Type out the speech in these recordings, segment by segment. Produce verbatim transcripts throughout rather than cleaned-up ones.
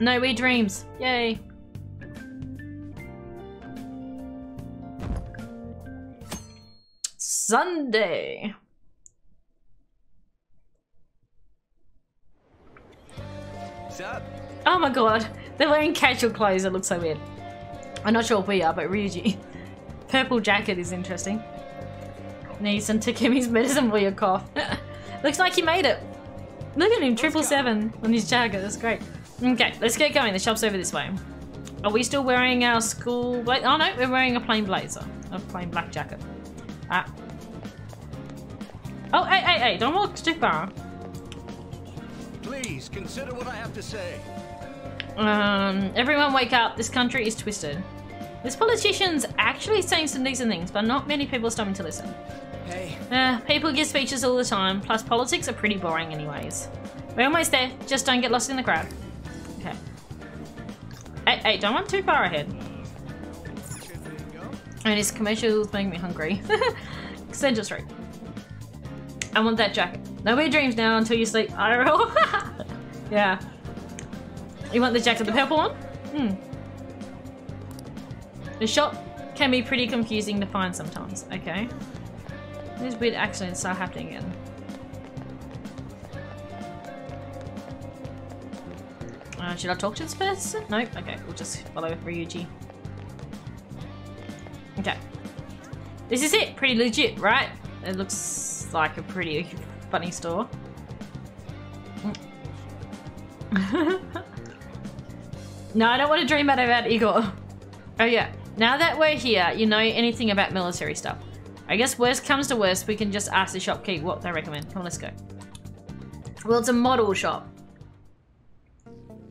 No weird dreams. Yay. Sunday. Oh my god. They're wearing casual clothes. It looks so weird. I'm not sure if we are, but Ryuji. Purple jacket is interesting. Need some Takemi's medicine for your cough. Looks like he made it. Look at him, triple seven on his jacket. That's great. Okay, let's get going. The shop's over this way. Are we still wearing our school? Wait, oh no, we're wearing a plain blazer, a plain black jacket. Ah. Oh, hey, hey, hey! Don't walk too far. Please consider what I have to say. Um, everyone, wake up! This country is twisted. This politician's actually saying some decent things, but not many people are stopping to listen. Hey. Uh, people give speeches all the time. Plus, politics are pretty boring, anyways. We're almost there. Just don't get lost in the crowd. Okay. Hey, hey! Don't walk too far ahead. And his commercials make me hungry. Central Street. I want that jacket. No weird dreams now until you sleep. I R L. Yeah. You want the jacket, the purple one? Hmm. The shop can be pretty confusing to find sometimes. Okay. These weird accidents are happening again. Uh, should I talk to this person? Nope. Okay, we'll just follow Ryuji. Okay. This is it. Pretty legit, right? It looks like a pretty funny store. No, I don't want to dream about Igor. Oh yeah. Now that we're here, you know anything about military stuff. I guess worst comes to worst, we can just ask the shopkeep what they recommend. Come on, let's go. Well, it's a model shop.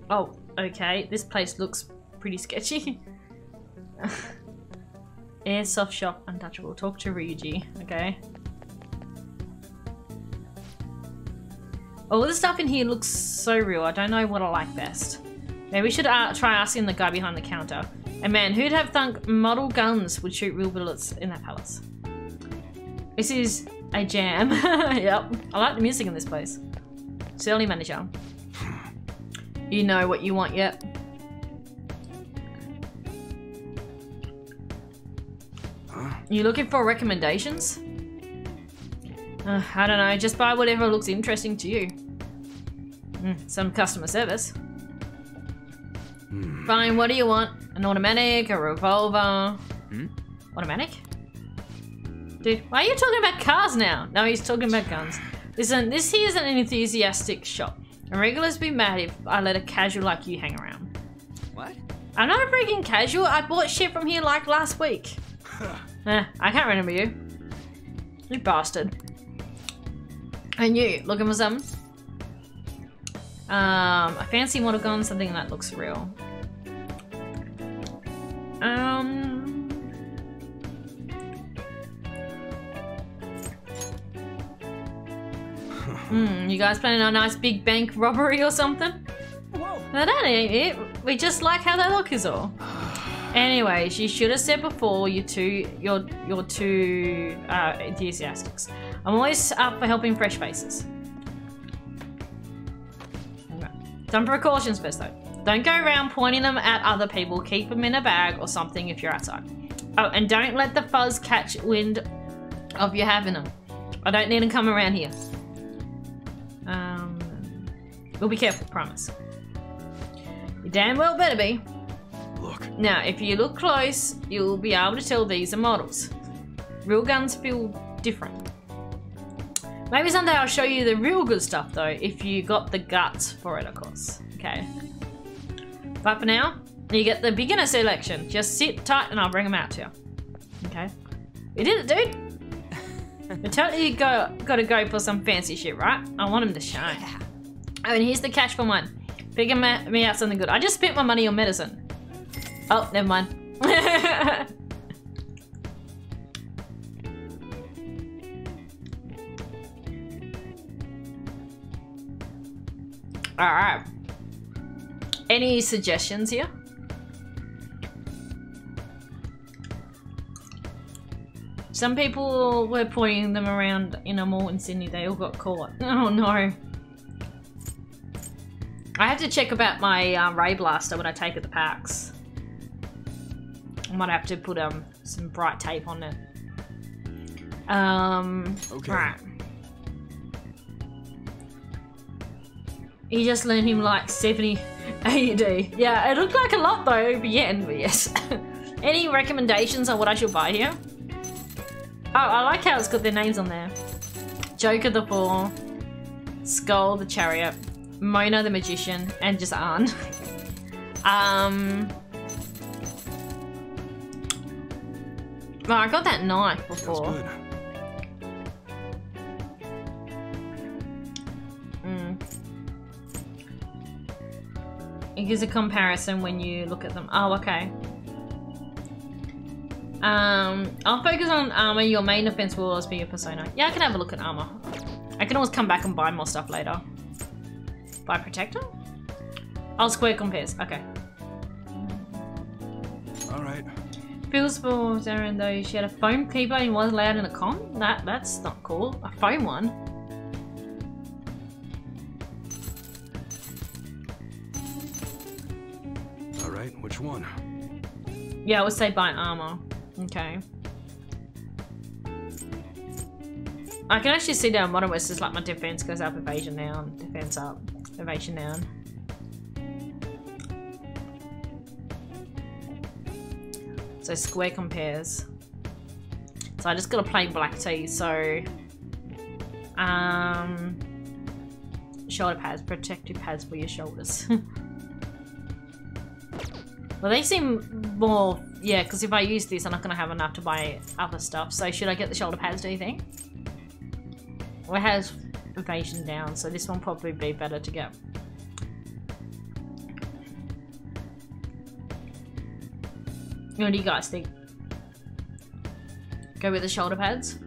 Oh, okay. This place looks pretty sketchy. Airsoft shop, untouchable. Talk to Ryuji, okay? All the stuff in here looks so real. I don't know what I like best. Maybe we should uh, try asking the guy behind the counter. And man, who'd have thunk model guns would shoot real bullets in that palace? This is a jam. Yep. I like the music in this place. Certainly, manager. You know what you want, yep. You looking for recommendations? Uh, I don't know, just buy whatever looks interesting to you. Mm, some customer service. Mm. Fine, what do you want? An automatic, a revolver? Mm? Automatic? Dude, why are you talking about cars now? No, he's talking about guns. Listen, this here is an enthusiastic shop. And regulars be mad if I let a casual like you hang around. What? I'm not a freaking casual, I bought shit from here like last week. Eh, I can't remember you. You bastard. And you, looking for something? Um, a fancy model gun, something that looks real. Um... Hmm, you guys planning on a nice big bank robbery or something? Whoa. No, that ain't it. We just like how that look is all. Anyways, you should have said before you two, you're, you're too uh, enthusiastics. I'm always up for helping fresh faces. Okay. Some precautions first though. Don't go around pointing them at other people. Keep them in a bag or something if you're outside. Oh, and don't let the fuzz catch wind of you having them. I don't need them come around here. Um, we'll be careful, promise. You damn well better be. Look. Now, if you look close, you'll be able to tell these are models. Real guns feel different. Maybe someday I'll show you the real good stuff, though, if you got the guts for it, of course. Okay. But for now, you get the beginner selection. Just sit tight and I'll bring them out to you. Okay. We did it, dude. I totally go, gotta go for some fancy shit, right? I want them to shine. Oh, and here's the cash for mine. Figure me out something good. I just spent my money on medicine. Oh, never mind. Alright. Any suggestions here? Some people were pointing them around in a mall in Sydney. They all got caught. Oh no. I have to check about my uh, Ray Blaster when I take it to PAX. I might have to put um some bright tape on it. Um, okay. Right. He just lent him like seventy A U D. Yeah, it looked like a lot though, but yeah, but yes. Any recommendations on what I should buy here? Oh, I like how it's got their names on there. Joker the Fool, Skull the Chariot, Mona the Magician, and just Arn. um... Oh, I got that knife before. Mm. It gives a comparison when you look at them. Oh, okay. Um, I'll focus on armor. Your main defense will always be your persona. Yeah, I can have a look at armor. I can always come back and buy more stuff later. Buy protector? Oh, square compares. Okay. All right. Feels for Zarin though, she had a foam keyblade and was allowed in a con? That that's not cool. A foam one. Alright, which one? Yeah, I would say buy armor. Okay. I can actually see down bottom where it's just like my defense goes up, evasion down, defense up, evasion down. So square compares. So I just got a plain black tee, so um shoulder pads, protective pads for your shoulders. Well, they seem more, yeah, because if I use this I'm not gonna have enough to buy other stuff, so should I get the shoulder pads, do you think? Well, it has evasion down, so this one probably be better to get. What do you guys think? Go with the shoulder pads?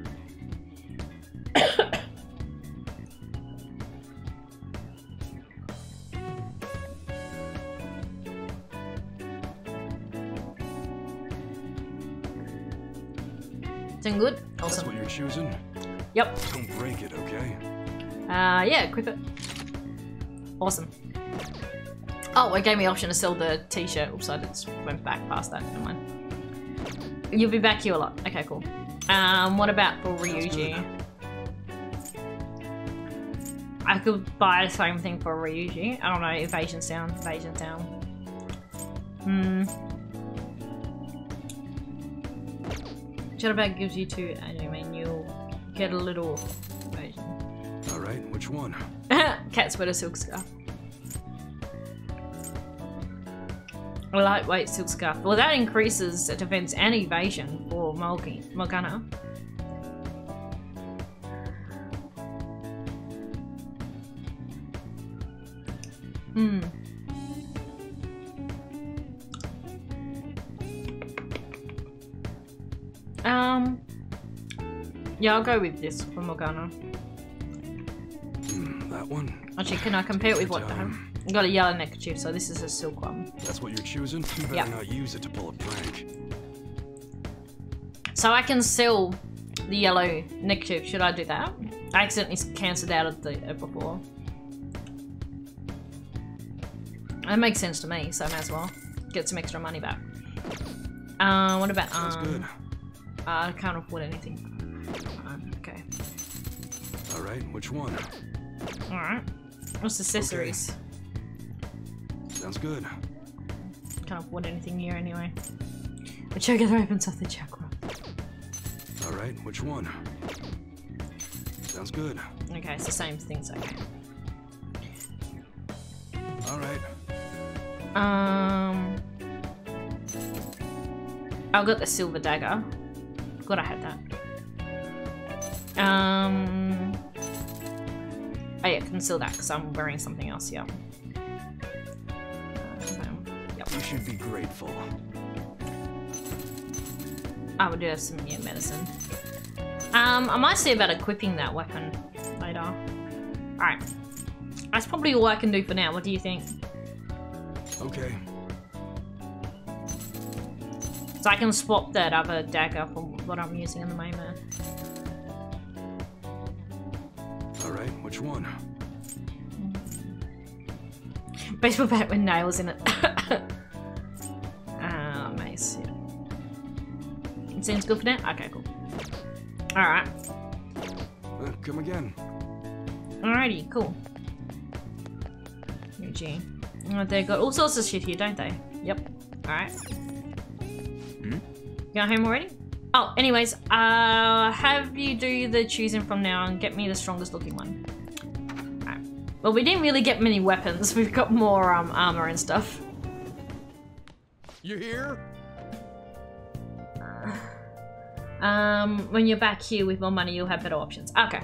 Doing good? Awesome. That's what you're choosing? Yep. Don't break it, okay? Uh, yeah, equip it. Awesome. Oh, it gave me the option to sell the t-shirt. Oops, I just went back past that. Never mind. You'll be back here a lot. Okay, cool. Um, what about for Ryuji? I could buy the same thing for Ryuji. I don't know, evasion sound, evasion sound. Hmm. Shadow bag gives you two, and you mean you'll get a little evasion. Alright, which one? Cat's with a silk scarf. A lightweight silk scarf. Well, that increases defense and evasion for Morgana. Hmm. Um. Yeah, I'll go with this for Morgana. Mm, that one. Actually, can I compare it with what? I've got a yellow neckerchief, so this is a silk one. That's what you're choosing? You better, yep, not use it to pull a prank. So I can sell the yellow neckerchief. Should I do that? I accidentally cancelled out of the it before. That makes sense to me, so I might as well get some extra money back. Uh, what about, um... Uh, I can't afford anything. Um, okay. Alright, which one? Alright. What's accessories? Okay. Sounds good. Can't afford anything here anyway. The Joker opens up the chakra. Alright, which one? Sounds good. Okay, it's the same things, okay. Alright. Um I got the silver dagger. Glad I had that. Um Oh yeah, conceal that because I'm wearing something else, yeah. You should be grateful. I would do have some new medicine. Um, I might see about equipping that weapon later. Alright. That's probably all I can do for now. What do you think? Okay. So I can swap that other dagger for what I'm using in the moment. Alright, which one? Baseball bat with nails in it. Ah, uh, mace. Yeah. It seems good for now? Okay, cool. Alright. Uh, come again. Alrighty, cool. Ryuji. Oh, they got all sorts of shit here, don't they? Yep. Alright. Hmm? Got home already? Oh, anyways, uh, have you do the choosing from now and get me the strongest looking one. Alright. Well, we didn't really get many weapons. We've got more um, armor and stuff. You here? Uh, um, when you're back here with more money, you'll have better options. Okay.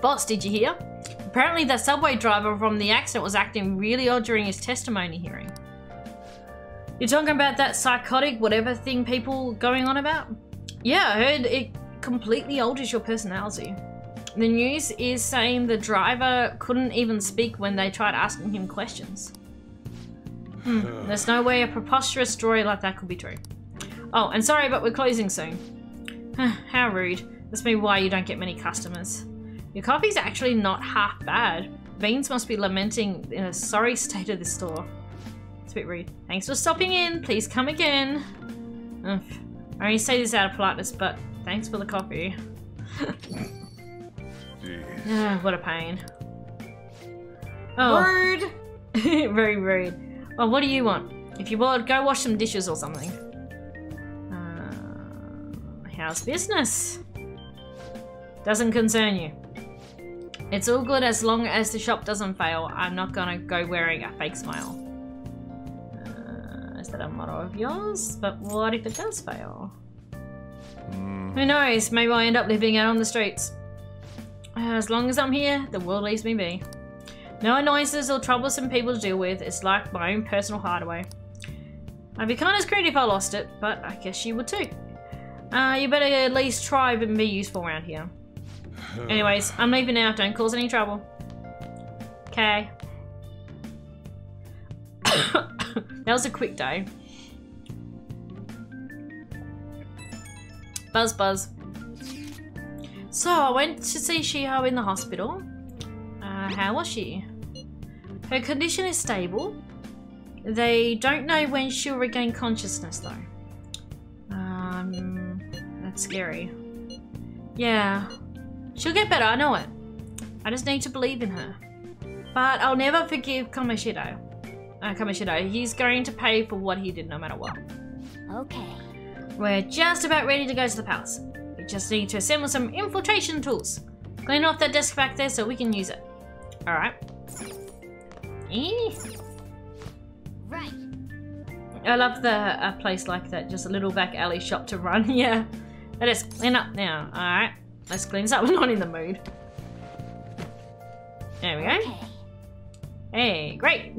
Boss, did you hear? Apparently the subway driver from the accident was acting really odd during his testimony hearing. You're talking about that psychotic whatever thing people going on about? Yeah, I heard it completely alters your personality. The news is saying the driver couldn't even speak when they tried asking him questions. Hmm, there's no way a preposterous story like that could be true. Oh, and sorry, but we're closing soon. How rude. That's maybe why you don't get many customers. Your coffee's actually not half bad. Beans must be lamenting in a sorry state of this store. Bit rude. Thanks for stopping in. Please come again. Ugh. I only say this out of politeness, but thanks for the coffee. Ugh, what a pain. Oh. Rude. Very rude. Well, what do you want? If you're bored, go wash some dishes or something. Uh, how's business? Doesn't concern you. It's all good as long as the shop doesn't fail. I'm not gonna go wearing a fake smile. That a motto of yours, but what if it does fail? Mm. Who knows, maybe I'll end up living out on the streets. As long as I'm here, the world leaves me be. No annoyances or troublesome people to deal with. It's like my own personal hideaway. I'd be kind of screwed if I lost it, but I guess you would too. Uh, you better at least try and be useful around here. Anyways, I'm leaving now. Don't cause any trouble. Okay. That was a quick day. Buzz buzz. So I went to see Shiho in the hospital. Uh, how was she? Her condition is stable. They don't know when she'll regain consciousness though. Um, that's scary. Yeah, she'll get better, I know it. I just need to believe in her. But I'll never forgive Kamoshida. Uh, Kamoshida, he's going to pay for what he did no matter what. Okay. We're just about ready to go to the palace. We just need to assemble some infiltration tools. Clean off that desk back there so we can use it. Alright. Right. I love the uh, place like that. Just a little back alley shop to run. Yeah. Let us clean up now. Alright. Let's clean this up. We're not in the mood. There we go. Okay. Hey, great!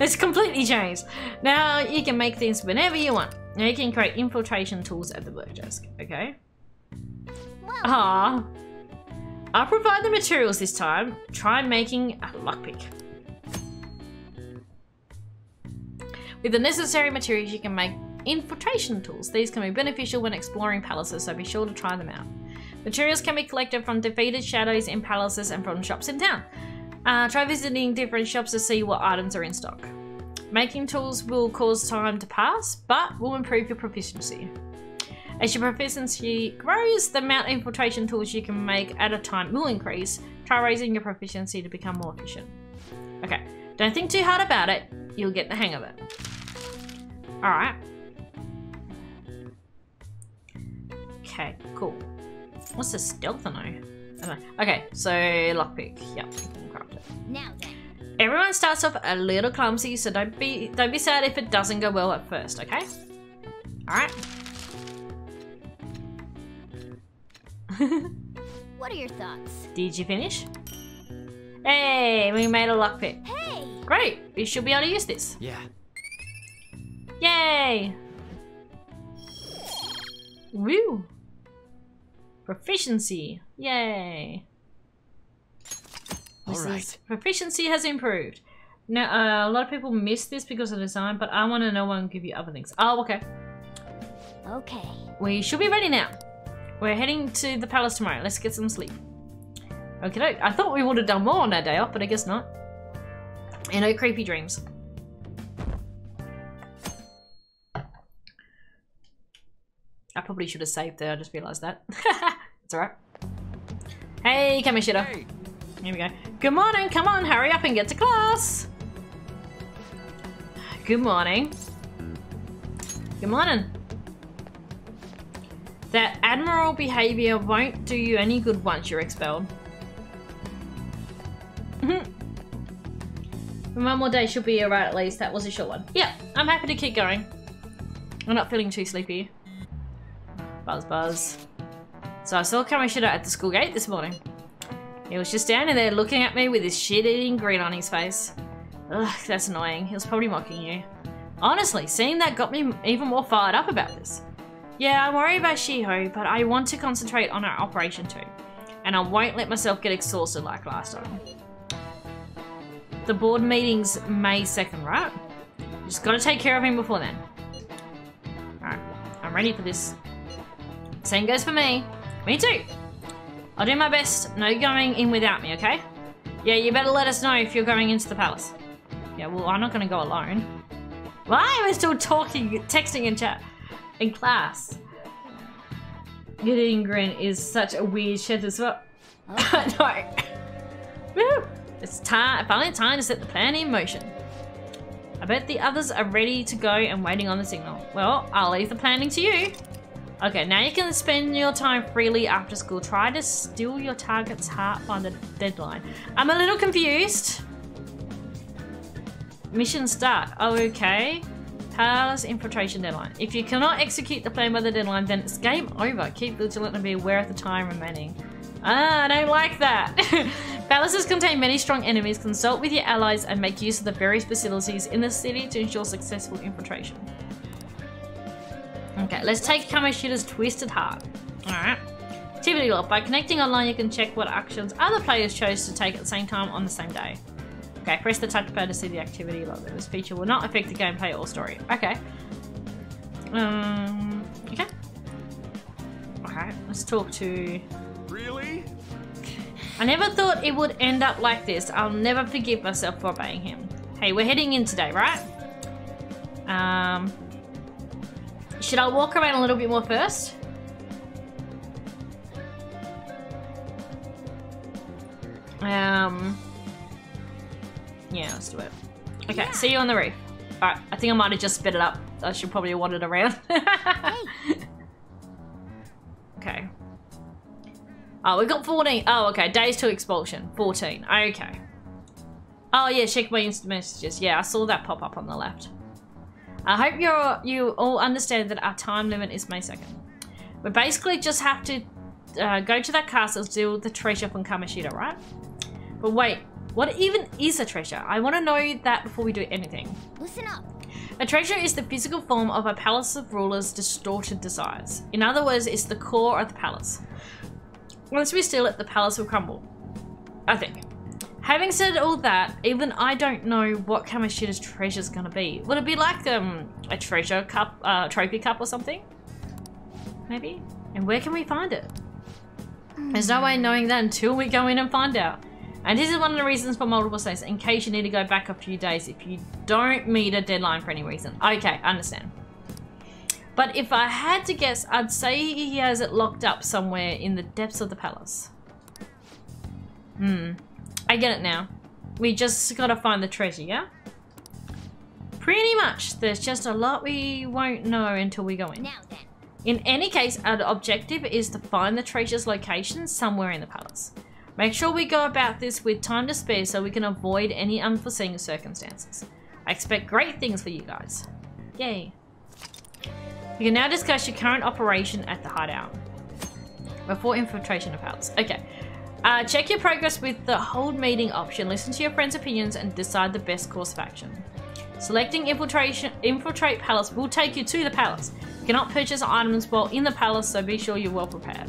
It's completely changed. Now you can make things whenever you want. Now you can create infiltration tools at the work desk, okay? Ah, I'll provide the materials this time. Try making a lockpick. With the necessary materials, you can make infiltration tools. These can be beneficial when exploring palaces, so be sure to try them out. Materials can be collected from defeated shadows in palaces and from shops in town. Uh, try visiting different shops to see what items are in stock. Making tools will cause time to pass, but will improve your proficiency. As your proficiency grows, the amount of infiltration tools you can make at a time will increase. Try raising your proficiency to become more efficient. Okay, don't think too hard about it. You'll get the hang of it. Alright. Okay, cool. What's the stealth on? Okay, so lockpick. Yep. Now then. Everyone starts off a little clumsy, so don't be don't be sad if it doesn't go well at first, okay? Alright. What are your thoughts? Did you finish? Hey, we made a lockpick. Hey! Great! We should be able to use this. Yeah. Yay! Woo! Proficiency. Yay! All right. Proficiency has improved. Now, uh, a lot of people miss this because of design, but I want to know and give you other things. Oh, okay. Okay. We should be ready now. We're heading to the palace tomorrow. Let's get some sleep. Okay, I thought we would have done more on our day off, but I guess not. And I creepy dreams. I probably should have saved there, I just realised that. It's alright. Hey, Kamoshida. Hey. Here we go. Good morning, come on, hurry up and get to class! Good morning. Good morning. That admirable behaviour won't do you any good once you're expelled. One more day should be alright at least, that was a short one. Yeah, I'm happy to keep going. I'm not feeling too sleepy. Buzz buzz. So I saw Kamoshida at the school gate this morning. He was just standing there looking at me with his shit-eating grin on his face. Ugh, that's annoying. He was probably mocking you. Honestly, seeing that got me even more fired up about this. Yeah, I'm worried about Shiho, but I want to concentrate on our operation too. And I won't let myself get exhausted like last time. The board meeting's May second, right? Just gotta take care of him before then. Alright, I'm ready for this. Same goes for me. Me too. I'll do my best. No going in without me, okay? Yeah, you better let us know if you're going into the palace. Yeah, well, I'm not gonna go alone. Why am I still talking, texting and chat in class? Gideon Grin is such a weird shit as well. Oh. No. Woo! It's time, finally time to set the plan in motion. I bet the others are ready to go and waiting on the signal. Well, I'll leave the planning to you. Okay, now you can spend your time freely after school. Try to steal your target's heart by the deadline. I'm a little confused. Mission start. Oh, okay. Palace infiltration deadline. If you cannot execute the plan by the deadline, then it's game over. Keep vigilant and be aware of the time remaining. Ah, I don't like that. Palaces contain many strong enemies. Consult with your allies and make use of the various facilities in the city to ensure successful infiltration. Okay, let's take Kamoshida's twisted heart. Alright. Activity log. By connecting online, you can check what actions other players chose to take at the same time on the same day. Okay, press the touchpad to see the activity log. This feature will not affect the gameplay or story. Okay. Um. Okay. Alright, let's talk to... Really? I never thought it would end up like this. I'll never forgive myself for obeying him. Hey, we're heading in today, right? Um... Should I walk around a little bit more first? Um, yeah, let's do it. Okay, yeah. See you on the roof. Alright, I think I might have just sped it up. I should probably have wandered around. Hey. Okay. Oh, we got fourteen. Oh, okay. Days to expulsion. fourteen. Okay. Oh, yeah, check my instant messages. Yeah, I saw that pop up on the left. I hope you're, you all understand that our time limit is May second. We basically just have to uh, go to that castle, deal with the treasure from Kamoshida, right? But wait, what even is a treasure? I want to know that before we do anything. Listen up. A treasure is the physical form of a palace of rulers' distorted desires. In other words, it's the core of the palace. Once we steal it, the palace will crumble. I think. Having said all that, even I don't know what Kamoshida's treasure's gonna be. Would it be like um, a treasure cup, uh, trophy cup or something? Maybe? And where can we find it? There's no way knowing that until we go in and find out. And this is one of the reasons for multiple saves, in case you need to go back a few days if you don't meet a deadline for any reason. Okay, understand. But if I had to guess, I'd say he has it locked up somewhere in the depths of the palace. Hmm. I get it now. We just gotta find the treasure, yeah? Pretty much. There's just a lot we won't know until we go in. Now then. In any case, our objective is to find the treasure's location somewhere in the palace. Make sure we go about this with time to spare so we can avoid any unforeseen circumstances. I expect great things for you guys. Yay. You can now discuss your current operation at the hideout. Before infiltration of palace. Okay. Uh, check your progress with the hold meeting option, listen to your friends' opinions and decide the best course of action. Selecting infiltration, infiltrate palace will take you to the palace. You cannot purchase items while in the palace, so be sure you're well prepared.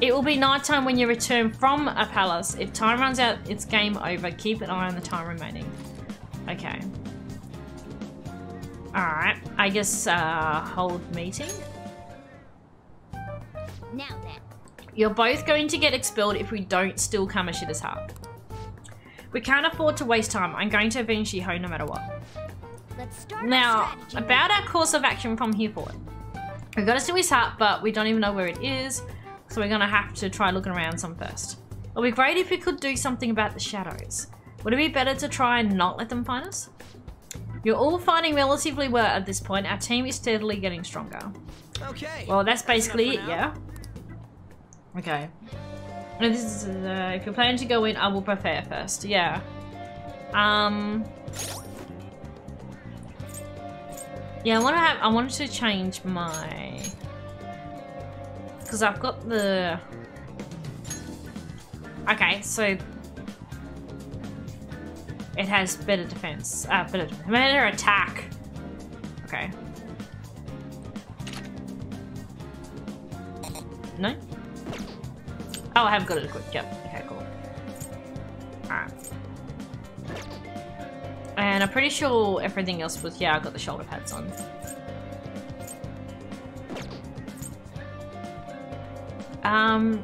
It will be night time when you return from a palace. If time runs out, it's game over. Keep an eye on the time remaining. Okay. Alright, I guess uh, hold meeting. Now then. You're both going to get expelled if we don't steal Kamoshida's heart. We can't afford to waste time. I'm going to avenge Shiho no matter what. Let's start now, about our course of action from here forward. We've got us to his hut, but we don't even know where it is. So we're going to have to try looking around some first. It would be great if we could do something about the shadows. Would it be better to try and not let them find us? You're all fighting relatively well at this point. Our team is steadily getting stronger. Okay. Well, that's basically it, yeah? Okay. No, this is, uh, if you're planning to go in, I will prepare first. Yeah. Um... Yeah, I want to have, I wanted to change my, because I've got the, okay, so it has better defense, uh, better, better attack, okay. No? Oh, I have got it equipped, yep, okay, cool. Alright. And I'm pretty sure everything else was... Yeah, I got the shoulder pads on. Um,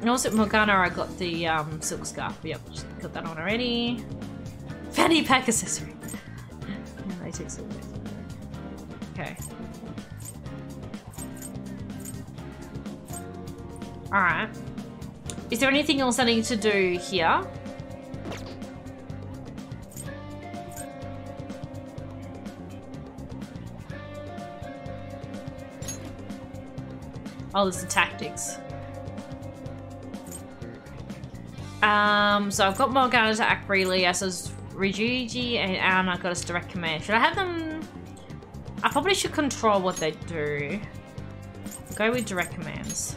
and also at Morgana I got the um, silk scarf. Yep, got that on already. Fanny pack accessory. Okay. Alright. Is there anything else I need to do here? Oh, there's the tactics. Um, so I've got Morgana to act freely, as is Ryuji, and Anna got us direct command. Should I have them? I probably should control what they do. Go with direct commands.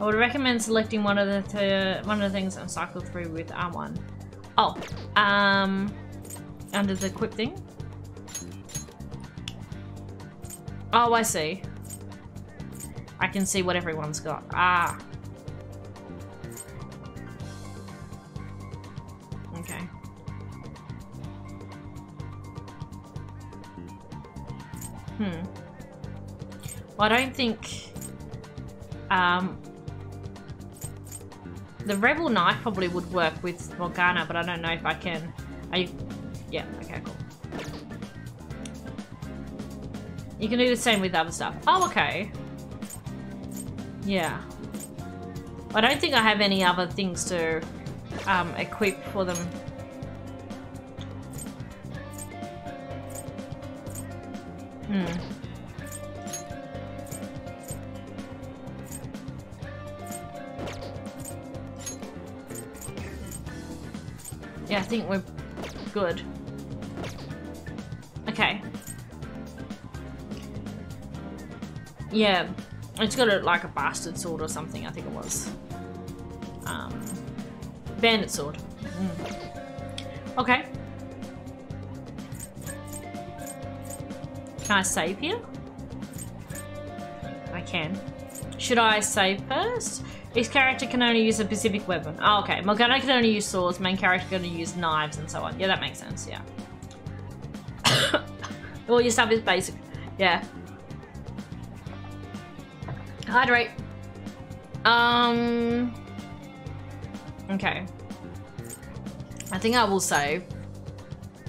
I would recommend selecting one of the th one of the things and cycle through with R one. Oh, um, under the equip thing. Oh, I see. I can see what everyone's got. Ah. Okay. Hmm. Well, I don't think... Um... The Rebel Knight probably would work with Morgana, but I don't know if I can... Are you... Yeah, okay, cool. You can do the same with other stuff. Oh, okay. Yeah. I don't think I have any other things to um, equip for them. Hmm. Yeah, I think we're good. Okay. Yeah. It's got a, like a bastard sword or something, I think it was. Um, bandit sword. Mm. Okay. Can I save here? I can. Should I save first? His character can only use a specific weapon. Oh, okay. Morgana can only use swords, main character can only use knives and so on. Yeah, that makes sense, yeah. All your stuff is basic. Yeah. Hydrate. Um. Okay. I think I will save.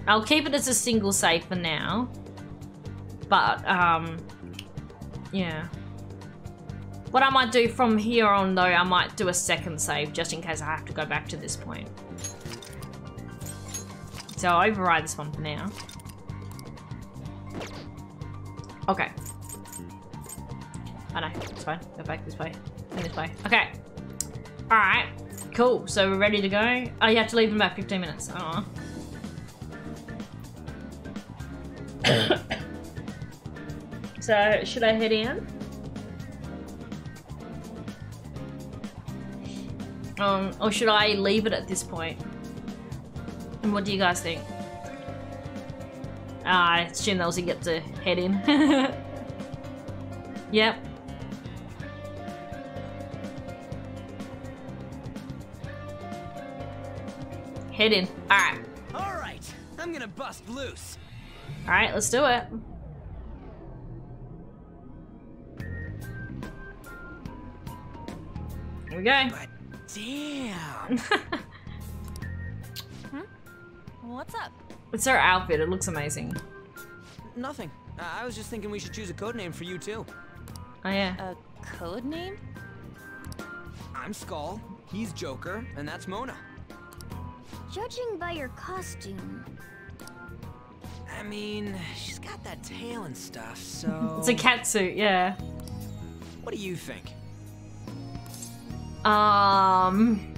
I'll keep it as a single save for now. But, um. Yeah. What I might do from here on, though, I might do a second save just in case I have to go back to this point. So I'll override this one for now. Okay. I know, it's fine. Go back this way. And this way. Okay. Alright. Cool. So we're ready to go. Oh, you have to leave in about fifteen minutes. Oh. So, should I head in? Um, or should I leave it at this point? And what do you guys think? Uh, I assume those who get to head in. Yep. Head in. Alright. Alright, I'm gonna bust loose. Alright, let's do it. Here we go. But damn. What's up? What's her outfit? It looks amazing. Nothing. Uh, I was just thinking we should choose a code name for you too. Oh yeah. A code name? I'm Skull. He's Joker, and that's Mona. Judging by your costume. I mean, she's got that tail and stuff, so... It's a catsuit, yeah. What do you think? Um...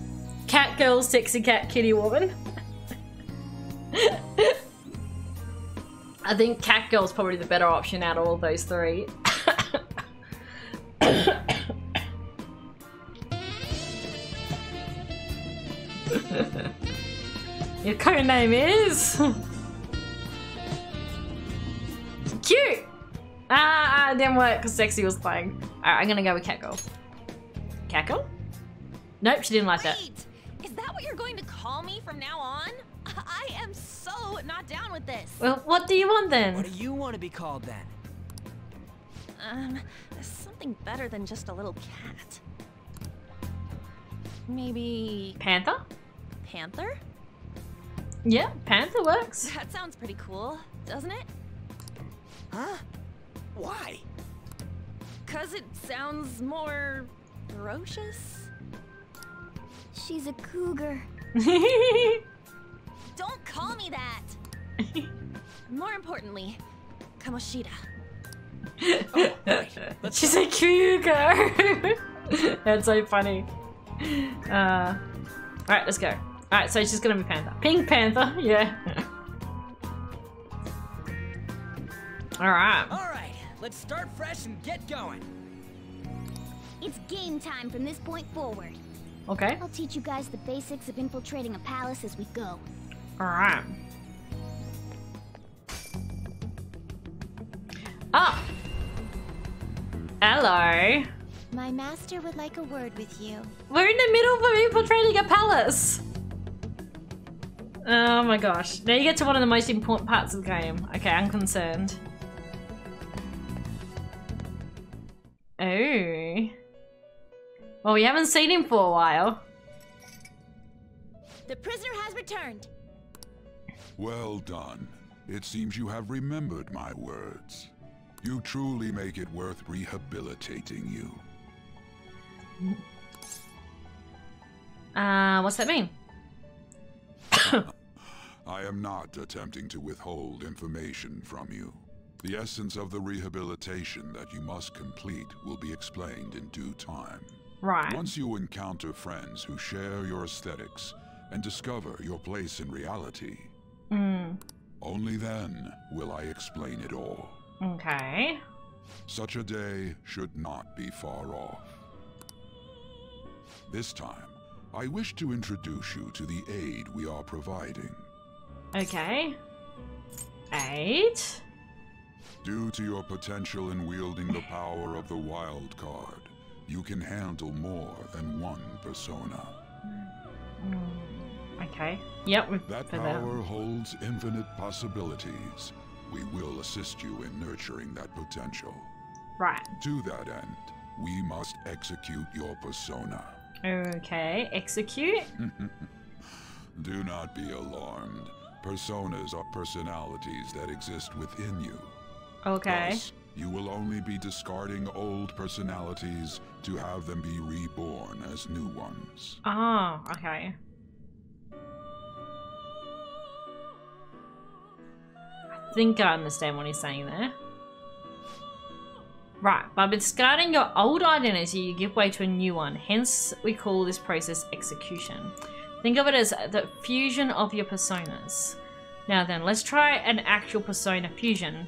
Cat girl, sexy cat, kitty woman. I think cat girl's probably the better option out of all those three. Your code name is... Cute! Ah, didn't work because Sexy was playing. Alright, I'm gonna go with Catgirl. Catgirl? Nope, she didn't like that. Wait, is that what you're going to call me from now on? I am so not down with this. Well, what do you want then? What do you want to be called then? Um, something better than just a little cat. Maybe... Panther? Panther? Yeah, Panther works. That sounds pretty cool, doesn't it? Huh? Why? Because it sounds more... ferocious? She's a cougar. Don't call me that! More importantly, Kamoshida. Oh, right. She's go. a cougar! That's so funny. Uh, Alright, let's go. Alright, so she's gonna be Panther. Pink Panther, yeah. Alright. Alright, let's start fresh and get going. It's game time from this point forward. Okay. I'll teach you guys the basics of infiltrating a palace as we go. Alright. Oh! Hello. My master would like a word with you. We're in the middle of infiltrating a palace! Oh my gosh. Now you get to one of the most important parts of the game. Okay, I'm concerned. Oh. Well, we haven't seen him for a while. The prisoner has returned. Well done. It seems you have remembered my words. You truly make it worth rehabilitating you. Uh, what's that mean? I am not attempting to withhold information from you. The essence of the rehabilitation that you must complete will be explained in due time. Right. Once you encounter friends who share your aesthetics and discover your place in reality, mm. only then will I explain it all. Okay. Such a day should not be far off. This time, I wish to introduce you to the aid we are providing. Okay. Aid? Due to your potential in wielding the power of the wild card, you can handle more than one persona. Mm. Okay. Yep. That power that. holds infinite possibilities. We will assist you in nurturing that potential. Right. To that end, we must execute your persona. Okay, execute. Do not be alarmed. Personas are personalities that exist within you. Okay. Thus, you will only be discarding old personalities to have them be reborn as new ones. Oh, okay. I think I understand what he's saying there. Right, by discarding your old identity, you give way to a new one. Hence, we call this process execution. Think of it as the fusion of your personas. Now then, let's try an actual persona fusion.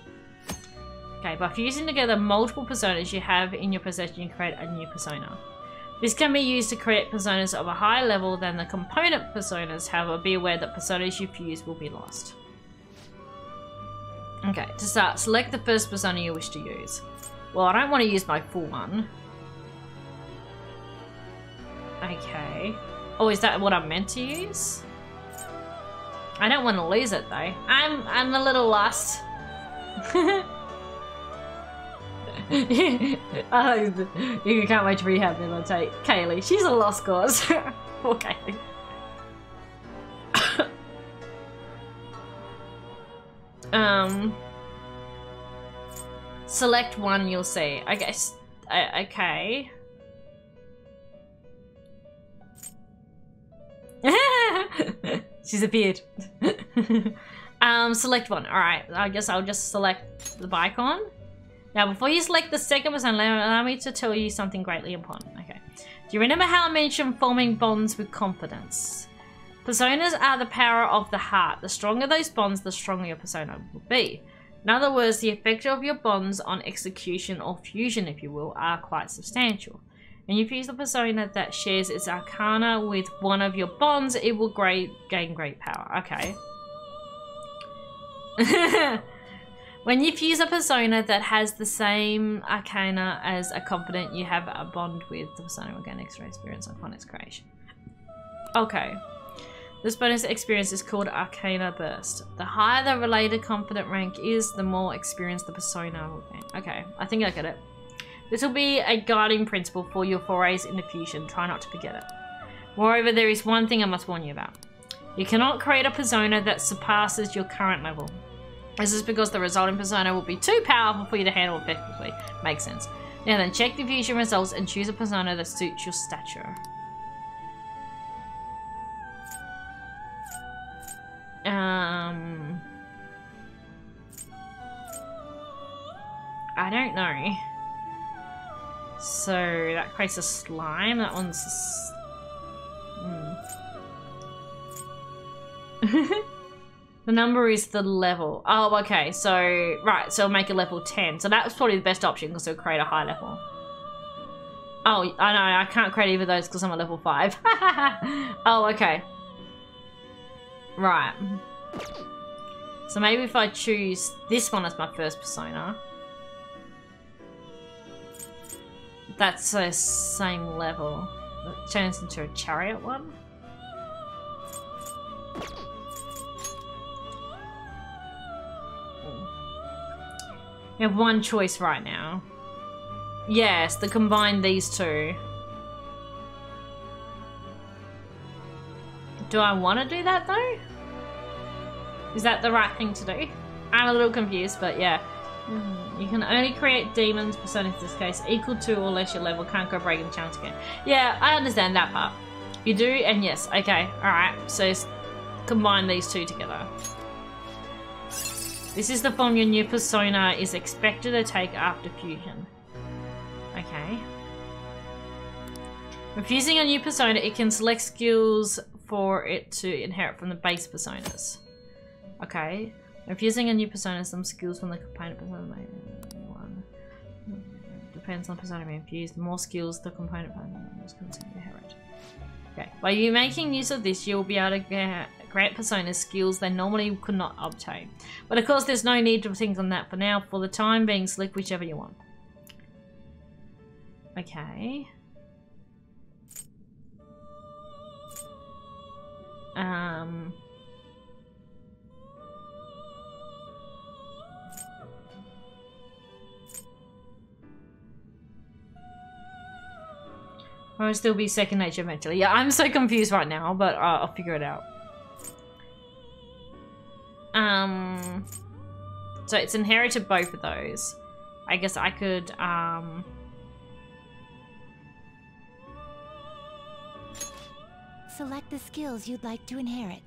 Okay, by fusing together multiple personas you have in your possession, you create a new persona. This can be used to create personas of a higher level than the component personas. However, be aware that personas you fuse will be lost. Okay, to start, select the first persona you wish to use. Well, I don't want to use my full one. Okay. Oh, is that what I meant to use? I don't want to lose it though. I'm I'm a little lost. Oh, you can't wait to rehabilitate Kaylee. She's a lost cause. Poor Kaylee. Um, select one, you'll see. I guess. I, okay. She's appeared. um, select one. Alright, I guess I'll just select the Bicon. Now, before you select the second person, allow me to tell you something greatly important. Okay. Do you remember how I mentioned forming bonds with confidence? Personas are the power of the heart. The stronger those bonds, the stronger your persona will be. In other words, the effect of your bonds on execution, or fusion if you will, are quite substantial. When you fuse a persona that shares its arcana with one of your bonds, it will great, gain great power. Okay. When you fuse a persona that has the same arcana as a confidant, you have a bond with the persona will gain extra experience upon its creation. Okay. This bonus experience is called Arcana Burst. The higher the related confidant rank is, the more experience the persona will gain. Okay, I think I get it. This will be a guiding principle for your forays into fusion. Try not to forget it. Moreover, there is one thing I must warn you about. You cannot create a persona that surpasses your current level. This is because the resulting persona will be too powerful for you to handle effectively. Makes sense. Now then, check the fusion results and choose a persona that suits your stature. Um, I don't know. So that creates a slime. That one's. Mm. The number is the level. Oh, okay. So right. So I'll make a level ten. So that was probably the best option because it'll create a high level. Oh, I know. I can't create either of those because I'm at level five. Oh, okay. Right. So maybe if I choose this one as my first persona. That's the same level. It turns into a chariot one. We have one choice right now. Yes, to combine these two. Do I want to do that though? Is that the right thing to do? I'm a little confused, but yeah. Mm. You can only create demons, persona in this case, equal to or less your level. Can't go breaking the chance again. Yeah, I understand that part. You do, and yes. Okay, alright. So combine these two together. This is the form your new persona is expected to take after fusion. Okay. When fusing a new persona, it can select skills for it to inherit from the base personas. Okay. If using a new persona, some skills from the component persona may be one. Depends on the persona being fused. The more skills the component persona is going to inherit. Okay. By you making use of this, you'll be able to grant personas skills they normally could not obtain. But of course, there's no need to think on that for now. For the time being, select whichever you want. Okay. Um... I'll still be second nature eventually. Yeah, I'm so confused right now, but uh, I'll figure it out. Um, so it's inherited both of those. I guess I could, um... select the skills you'd like to inherit.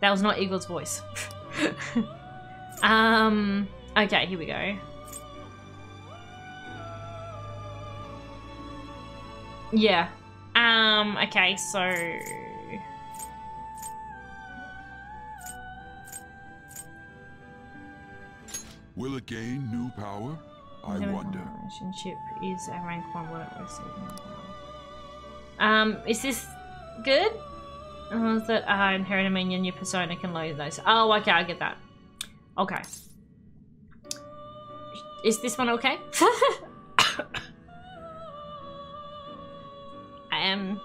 That was not Igor's voice. um, okay, here we go. Yeah. Um, okay, so... will it gain new power? I wonder. Relationship is a rank one. Will it receive new power? Um, is this good? The ones that are inherited mean your new persona can load those. Oh, okay, I get that. Okay. Is this one okay? Um,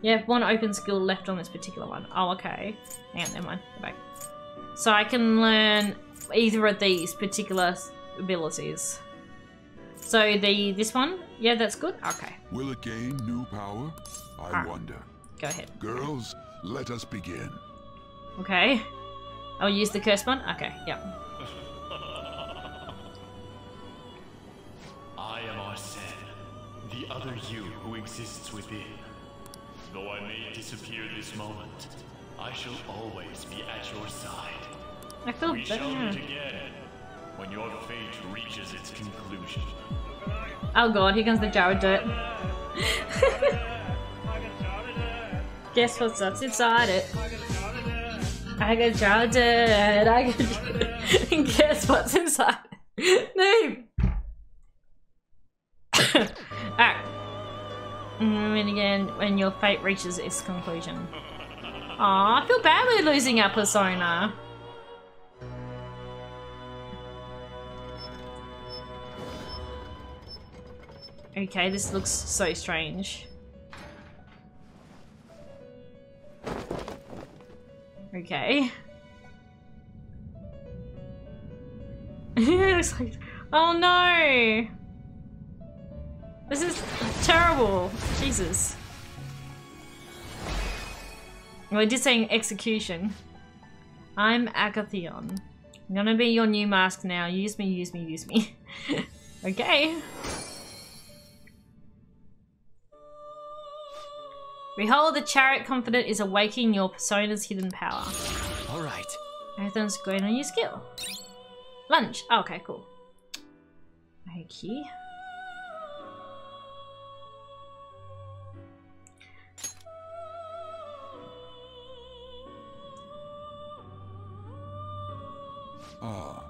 you have one open skill left on this particular one. Oh, okay. Hang on, never mind. Go back. So I can learn either of these particular abilities. So the this one, yeah, that's good. Okay. Will it gain new power? I right. wonder. Go ahead. Girls, let us begin. Okay. Oh, you used the cursed one? Okay, yep. I am Arsene, the other you who exists within. Though I may disappear this moment, I shall always be at your side. I feel we better. We shall meet again when your fate reaches its conclusion. Oh god, here comes the jar of dirt. Guess what's up inside it? I got jar of dirt. I got. Guess what's inside? No. Alright. And again, when your fate reaches its conclusion. Aw, I feel bad we're losing our persona. Okay, this looks so strange. Okay. It looks like. Oh no! This is terrible! Jesus. Well, I did say execution. I'm Agathion. I'm gonna be your new mask now. Use me, use me, use me. Okay. Behold, the chariot confidant is awakening your persona's hidden power. Alright. Agathion going on your skill. Lunch. Oh, okay, cool. Okay. Ah,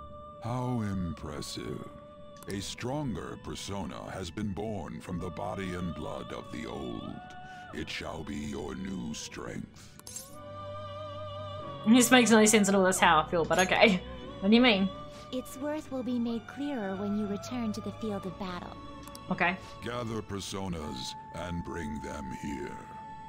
how impressive. A stronger persona has been born from the body and blood of the old. It shall be your new strength. This makes no sense at all, that's how I feel, but okay. What do you mean? Its worth will be made clearer when you return to the field of battle. Okay. Gather personas and bring them here.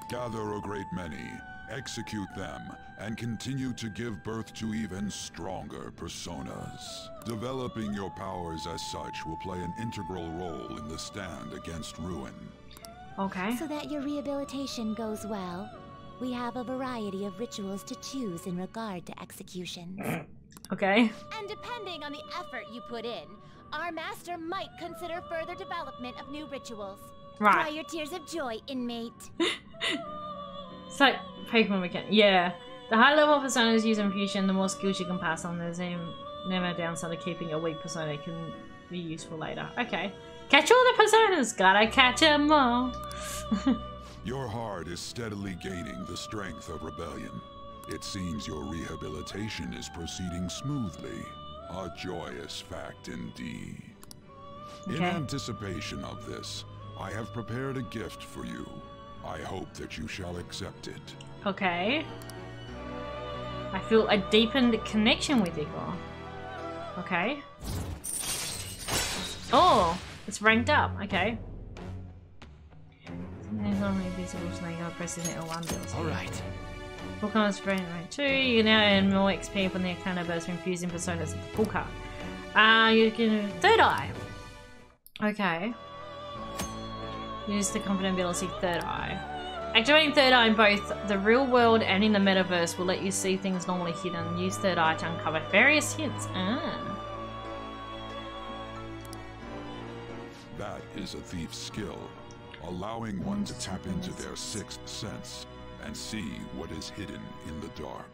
Gather a great many, execute them, and continue to give birth to even stronger personas. Developing your powers as such will play an integral role in the stand against ruin. Okay. So that your rehabilitation goes well, we have a variety of rituals to choose in regard to executions. Okay. And depending on the effort you put in, our master might consider further development of new rituals. Right. Dry your tears of joy, inmate. It's like Pokemon Weekend. Yeah. The high level personas use infusion, the more skills you can pass on. There's never a downside to keeping a weak persona. It can be useful later. Okay. Catch all the personas! Gotta catch them all! Your heart is steadily gaining the strength of rebellion. It seems your rehabilitation is proceeding smoothly. A joyous fact indeed. Okay. In anticipation of this, I have prepared a gift for you. I hope that you shall accept it. Okay. I feel a deepened connection with Igor. Okay. Oh! It's ranked up, okay. Alright. Full card rank two. You can now earn more X P when the counterburst from infusing personas with the full card. Uh, you can. Third Eye! Okay. Use the confident ability Third Eye. Activating Third Eye in both the real world and in the metaverse will let you see things normally hidden. Use Third Eye to uncover various hints. Ah. That is a thief's skill, allowing one to tap into their sixth sense and see what is hidden in the dark.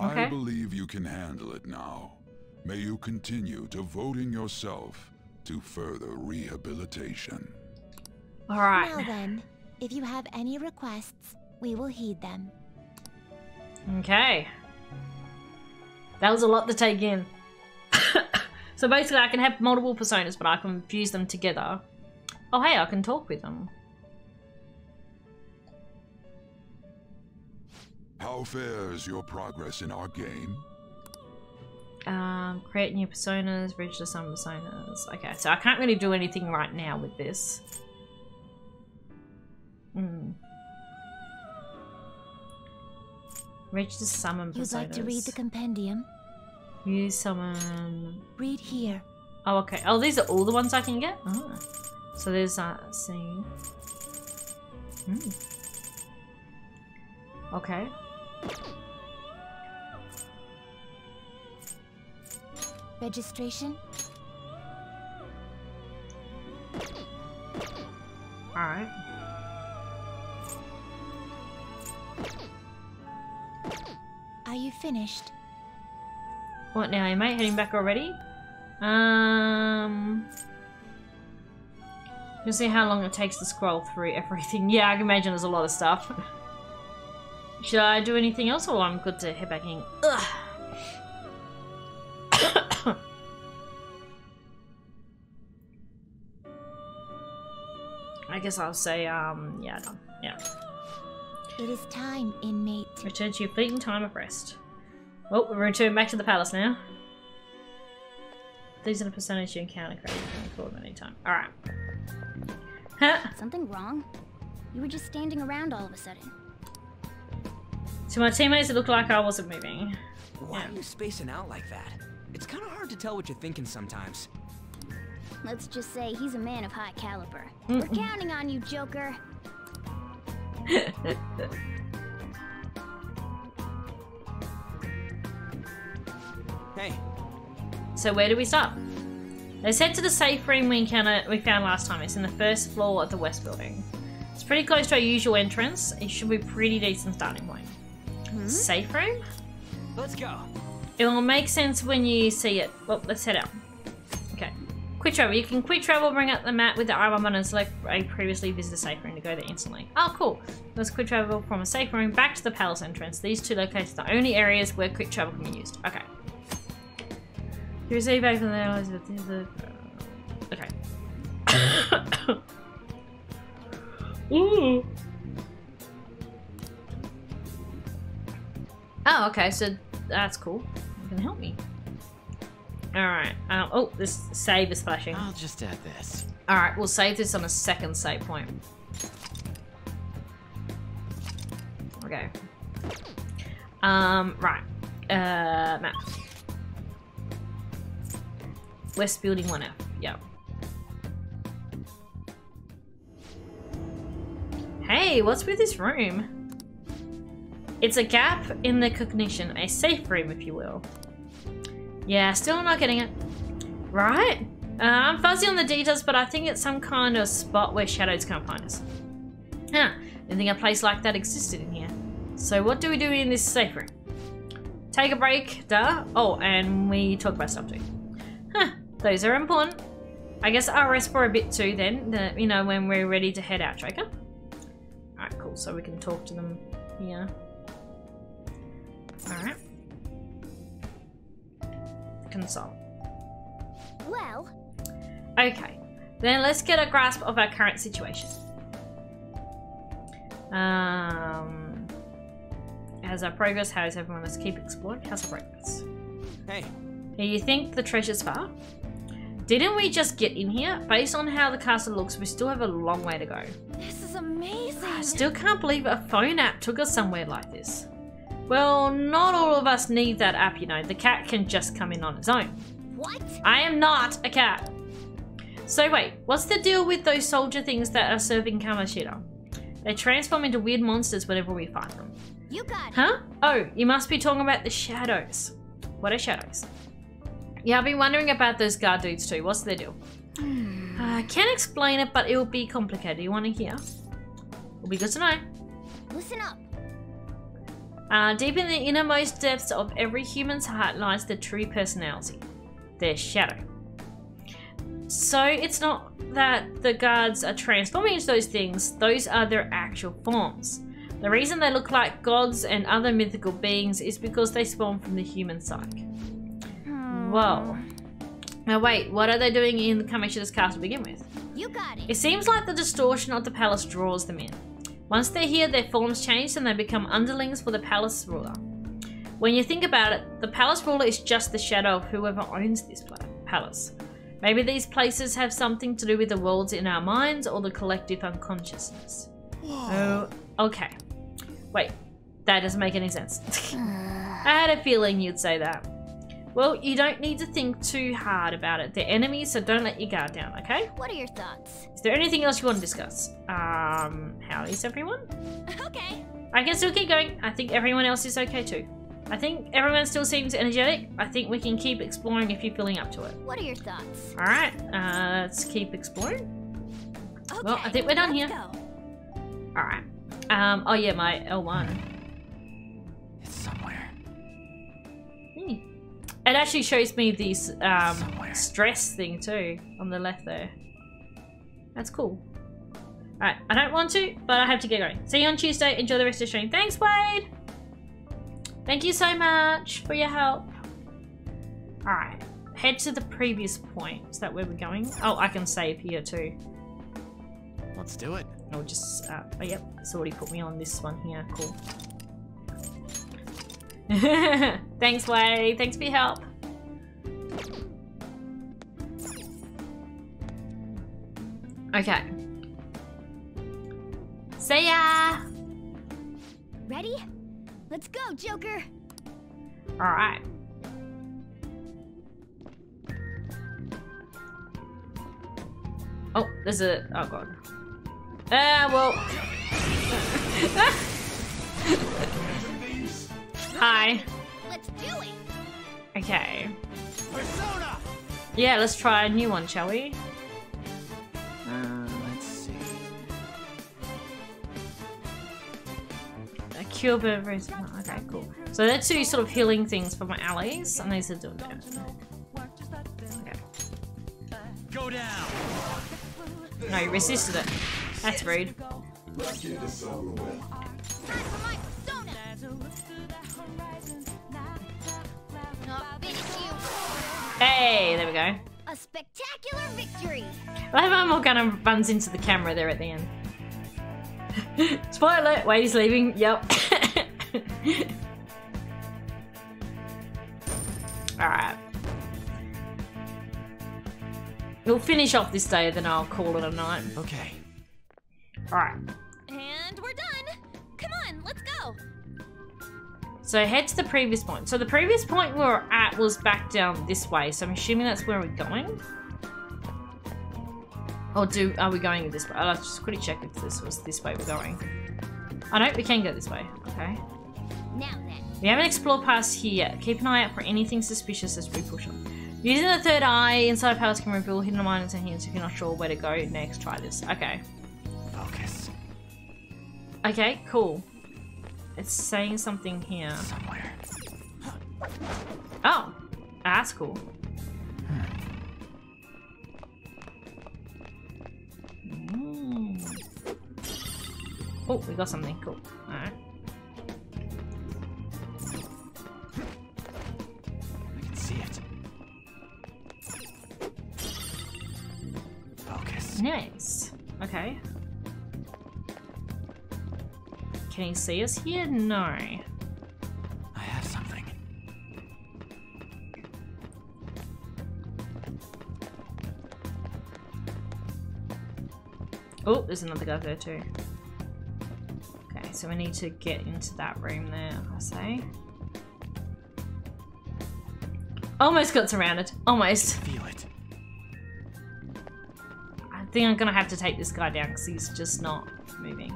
Okay. I believe you can handle it now. May you continue devoting yourself to further rehabilitation. All right. Now then, if you have any requests, we will heed them. Okay. That was a lot to take in. So basically I can have multiple personas, but I can fuse them together. Oh hey, I can talk with them. How fares your progress in our game? Um, create new personas, register some personas. Okay, so I can't really do anything right now with this. Mm. Register summon personas. You'd like to read the compendium? You summon. Read here. Oh, okay. Oh, these are all the ones I can get? Oh. So there's that scene. Mm. Okay. Registration? Alright. Are you finished? What now, am I heading back already? Um... You'll see how long it takes to scroll through everything. Yeah, I can imagine there's a lot of stuff. Should I do anything else, or I'm good to head back in? Ugh. I guess I'll say, um, yeah, done. Yeah. It is time, inmate. Return to your feet in time of rest. Well, we're returning back to the palace now. These are the personas you encounter. Record them anytime. All right. Huh? Something wrong? You were just standing around all of a sudden. To my teammates, it looked like I wasn't moving. Why yeah. are you spacing out like that? It's kind of hard to tell what you're thinking sometimes. Let's just say he's a man of high caliber. Mm-mm. We're counting on you, Joker. Hey. So where do we start? Let's head to the safe room we encounter we found last time. It's in the first floor of the West Building. It's pretty close to our usual entrance. It should be pretty decent starting point. Mm-hmm. Safe room? Let's go. It will make sense when you see it. Well, let's head out. Okay. Quick travel. You can quick travel, bring up the map with the I one button and select a previously visited safe room to go there instantly. Oh, cool. Let's quick travel from a safe room back to the palace entrance. These two locations are the only areas where quick travel can be used. Okay. You receive back from the allies with the... Okay. Ooh. Oh, okay, so that's cool. You can help me. Alright. Um, oh, this save is flashing. I'll just add this. Alright, we'll save this on a second save point. Okay. Um, right. Uh, map. West Building one F. Yep. Hey, what's with this room? It's a gap in the cognition. A safe room, if you will. Yeah, still not getting it. Right? Uh, I'm fuzzy on the details, but I think it's some kind of spot where shadows can't find us. Huh. Didn't think a place like that existed in here. So what do we do in this safe room? Take a break, duh. Oh, and we talk about stuff too. Huh. Those are important. I guess I'll rest for a bit too then. The, you know, when we're ready to head out, Joker. Alright, cool. So we can talk to them here. Alright. Console. Well. Okay. Then let's get a grasp of our current situation. Um. How's our progress? How is everyone? Let's keep exploring. How's our progress? Hey. Do you think the treasure's far? Didn't we just get in here? Based on how the castle looks, we still have a long way to go. This is amazing. I still can't believe a phone app took us somewhere like this. Well, not all of us need that app, you know. The cat can just come in on its own. What? I am not a cat. So wait, what's the deal with those soldier things that are serving Kamoshida? They transform into weird monsters whenever we find them. You got it. Huh? Oh, you must be talking about the shadows. What are shadows? Yeah, I've been wondering about those guard dudes too. What's their deal? Hmm. I can't explain it, but it'll be complicated. You want to hear? It'll be good to know. Listen up. Uh, deep in the innermost depths of every human's heart lies their true personality. Their shadow. So it's not that the guards are transforming into those things. Those are their actual forms. The reason they look like gods and other mythical beings is because they spawn from the human psyche. Whoa. Now wait, what are they doing in the Kamoshida's castle to begin with? You got it. It seems like the distortion of the palace draws them in. Once they're here, their forms change and they become underlings for the palace ruler. When you think about it, the palace ruler is just the shadow of whoever owns this palace. Maybe these places have something to do with the worlds in our minds or the collective unconsciousness. Oh, okay. Wait, that doesn't make any sense. I had a feeling you'd say that. Well, you don't need to think too hard about it. They're enemies, so don't let your guard down, okay? What are your thoughts? Is there anything else you want to discuss? Um, how is everyone? Okay. I can still keep going. I think everyone else is okay too. I think everyone still seems energetic. I think we can keep exploring if you're feeling up to it. What are your thoughts? All right, uh, let's keep exploring. Okay, well, I think we're done here. Go. All right. Um, oh yeah, my L one. It's somewhere. Hmm. It actually shows me this um, stress thing too on the left there. That's cool. All right, I don't want to, but I have to get going. See you on Tuesday. Enjoy the rest of the stream. Thanks, Wade. Thank you so much for your help. All right, head to the previous point. Is that where we're going? Oh, I can save here too. Let's do it. I'll just, uh, oh yep, it's already put me on this one here. Cool. Thanks, Way. Thanks for your help. Okay. See ya. Ready? Let's go, Joker. All right. Oh, there's a. Oh god. Ah, uh, well. Hi. Let's do it. Okay. Persona. Yeah, let's try a new one, shall we? Uh, let's see. A cure bird. Okay, cool. So they're two sort of healing things for my allies, and these are doing that. Okay. Go down. No, you resisted it. That's rude. Let's get this over with. Hey, there we go. A spectacular victory. I love how Morgana runs into the camera there at the end. Spoiler alert, Wade is leaving. Yep. Alright. We'll finish off this day, then I'll call it a night. Okay. Alright. And we're done! Come on, let's go! So head to the previous point. So the previous point we were at was back down this way, so I'm assuming that's where we're going. Or do are we going this way? I'll just quickly check if this was this way we're going. I know we can go this way. Okay. Now then. We haven't explored past here yet. Keep an eye out for anything suspicious as we push on. Using the third eye, inside powers can reveal hidden mines and hints. If you're not sure where to go next, try this. Okay. Focus. Okay, cool. It's saying something here. Somewhere. Oh, that's cool. Mm. Oh, we got something. Cool. All right. I can see it. Nice. Okay. Can he see us here? No. I have something. Oh, there's another guy there too. Okay, so we need to get into that room there, I say. Almost got surrounded. Almost. I feel it. I think I'm gonna have to take this guy down because he's just not moving.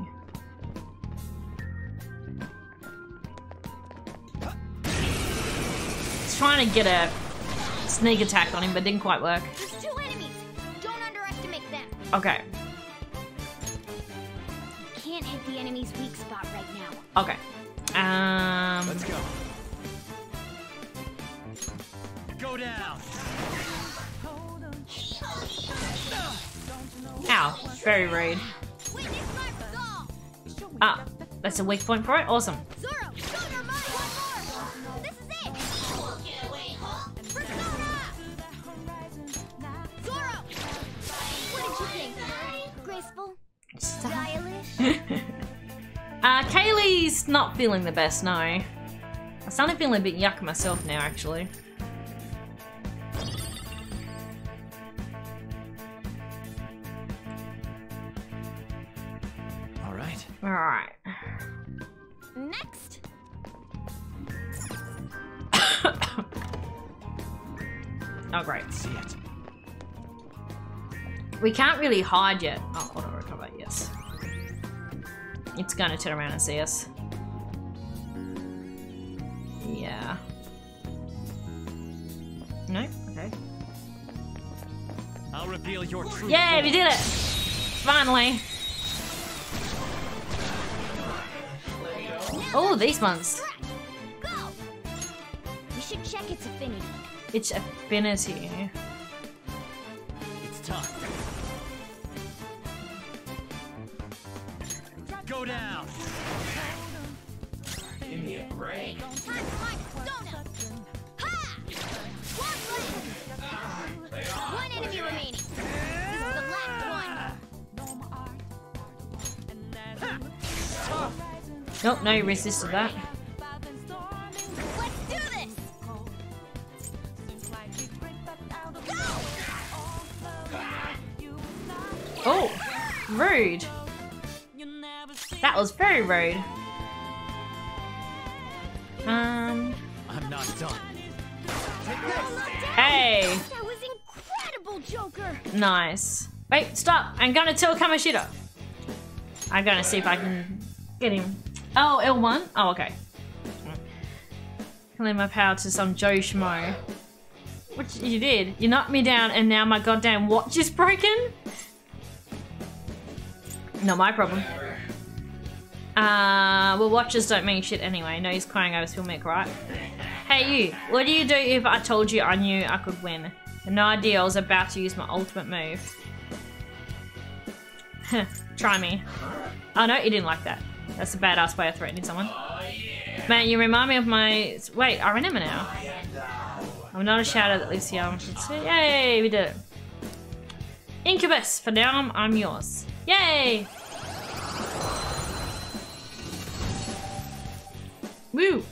He's trying to get a sneak attack on him, but didn't quite work. There's two enemies. Don't underestimate them. Okay. Can't hit the enemy's weak spot right now. Okay. Um. Let's go. Go down. Ow, very rude. Ah, that's a weak point for it? Awesome. uh, Kaylee's not feeling the best, no. I'm starting to feel a bit yuck myself now, actually. All right. Next. Oh great, see it. We can't really hide yet. Oh, auto recover, yes. It's gonna turn around and see us. Yeah. No? Okay. I'll reveal your truth. Yay, we did it! Finally! Oh, these ones. Go. We should check its affinity. Its affinity. It's time. Go down. Give me a break. One enemy remaining. You are the last one. Ha. Nope, no resist to that. Let's do this. Go! Oh, rude. That was very rude. Um. I'm not done. Hey. That was incredible, Joker. Nice. Wait, stop! I'm gonna tell Kamoshida. I'm gonna see if I can get him. Oh, L one? Oh, okay. I lend my power to some Joe Schmo. Which you did. You knocked me down and now my goddamn watch is broken? Not my problem. Uh, well, watches don't mean shit anyway. No use crying over spilled milk, right? Hey you, what do you do if I told you I knew I could win? No idea, I was about to use my ultimate move. Try me. Oh no, you didn't like that. That's a badass way of threatening someone. Oh, yeah. Man, you remind me of my... Wait, I remember now. I'm not a shadow that lives here. I should say. Yay, we did it. Incubus, for now I'm, I'm yours. Yay! Woo!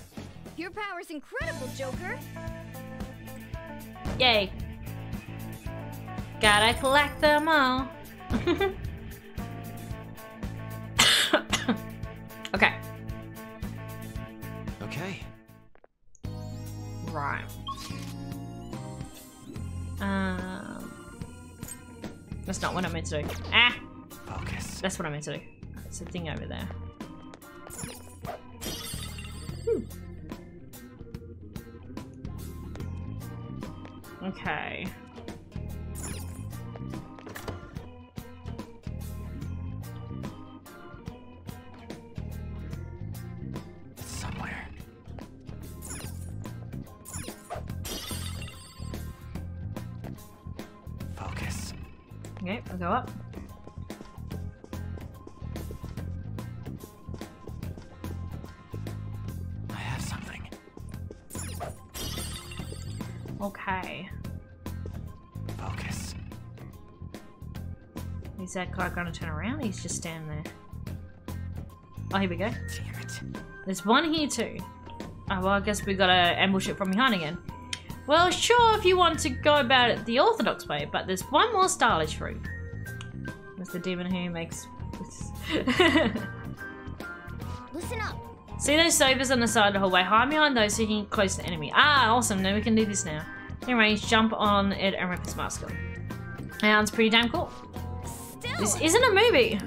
Your power's incredible, Joker. Yay. Gotta collect them all. Okay. Okay. Right. Um. That's not what I meant to do. Ah. Focus. That's what I meant to do. It's a thing over there. Whew. Okay. Okay, I'll go up. I have something. Okay. Focus. Is that guy gonna turn around? He's just standing there. Oh, here we go. Damn it. There's one here too. Oh, well, I guess we gotta ambush it from behind again. Well, sure, if you want to go about it the orthodox way, but there's one more stylish route. There's the demon who makes... Listen up. See those sabers on the side of the hallway? Hide behind those so you can get close to the enemy. Ah, awesome. Now we can do this now. Anyway, jump on it and rip its mask off. Sounds pretty damn cool. Still. This isn't a movie.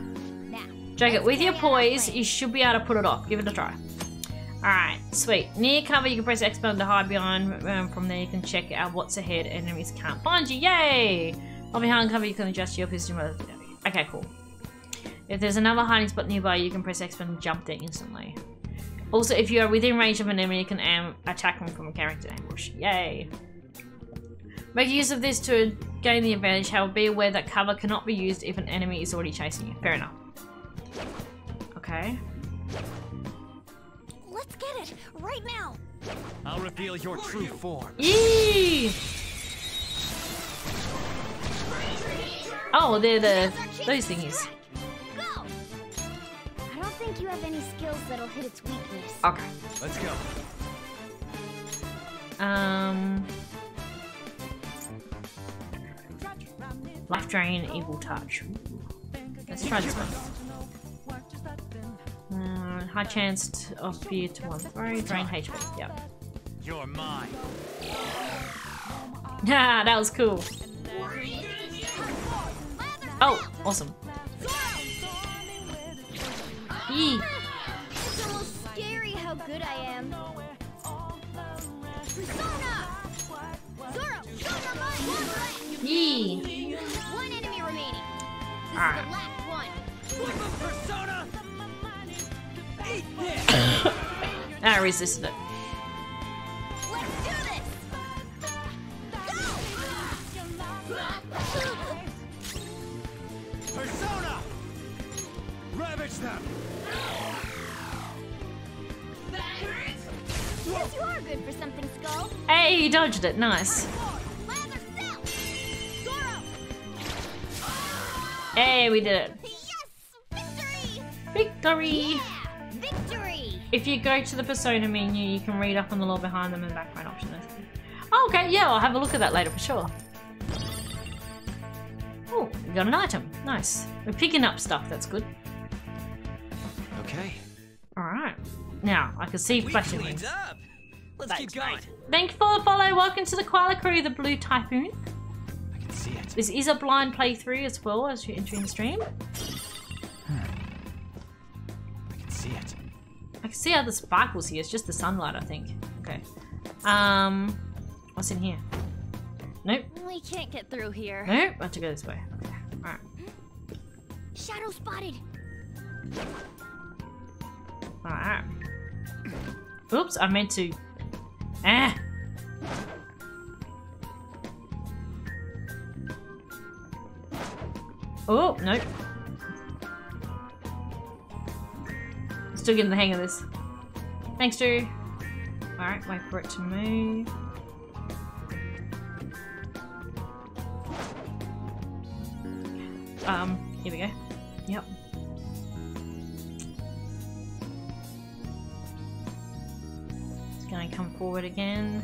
Now, Joker, it, with your poise, you should be able to put it off. Give it a try. Alright, sweet. Near cover, you can press X button to hide behind. Um, from there, you can check out what's ahead. Enemies can't find you. Yay! While behind cover, you can adjust your position. Okay, cool. If there's another hiding spot nearby, you can press X button and jump there instantly. Also, if you are within range of an enemy, you can am attack them from a character ambush. Yay! Make use of this to gain the advantage. However, be aware that cover cannot be used if an enemy is already chasing you. Fair enough. Okay. Let's get it right now. I'll reveal your true form. Yee! Oh, they're the those thingies. Go. I don't think you have any skills that'll hit its weakness. Okay, let's go. Um, life drain, evil touch. Let's try this one. Um, high chance of fear to one throw, drain H P, yep. You're mine. Yeah, that was cool. Oh, awesome. Yee. It's almost scary how good I am. Persona! Zoro! Yee. One enemy remaining. This ah. is the last one. Persona. Eat this. I resisted it. Let's do this. Go. Persona. Ravage them. You are good for something, Skull. Hey, he dodged it. Nice. Hey, we did it. Yes, victory! Victory! Yeah, victory! If you go to the Persona menu, you can read up on the lore behind them and background options. Oh, okay, yeah, I'll have a look at that later for sure. Oh, we got an item. Nice. We're picking up stuff. That's good. Okay. All right. Now, I can see flashing lights. Let's That's keep going. Great. Thank you for the follow. Welcome to the Koala Crew, the Blue Typhoon. I can see it. This is a blind playthrough as well as you're entering the stream. Hmm. I can see it. I can see how the sparkles here. It's just the sunlight, I think. Okay. Um, what's in here? Nope. We can't get through here. Nope. I have to go this way. Okay. All right. Shadow spotted. All right. Oops, I meant to. Ah! Oh, nope. Still getting the hang of this. Thanks, Drew. Alright, wait for it to move. Um, here we go. Yep. Gonna come forward again.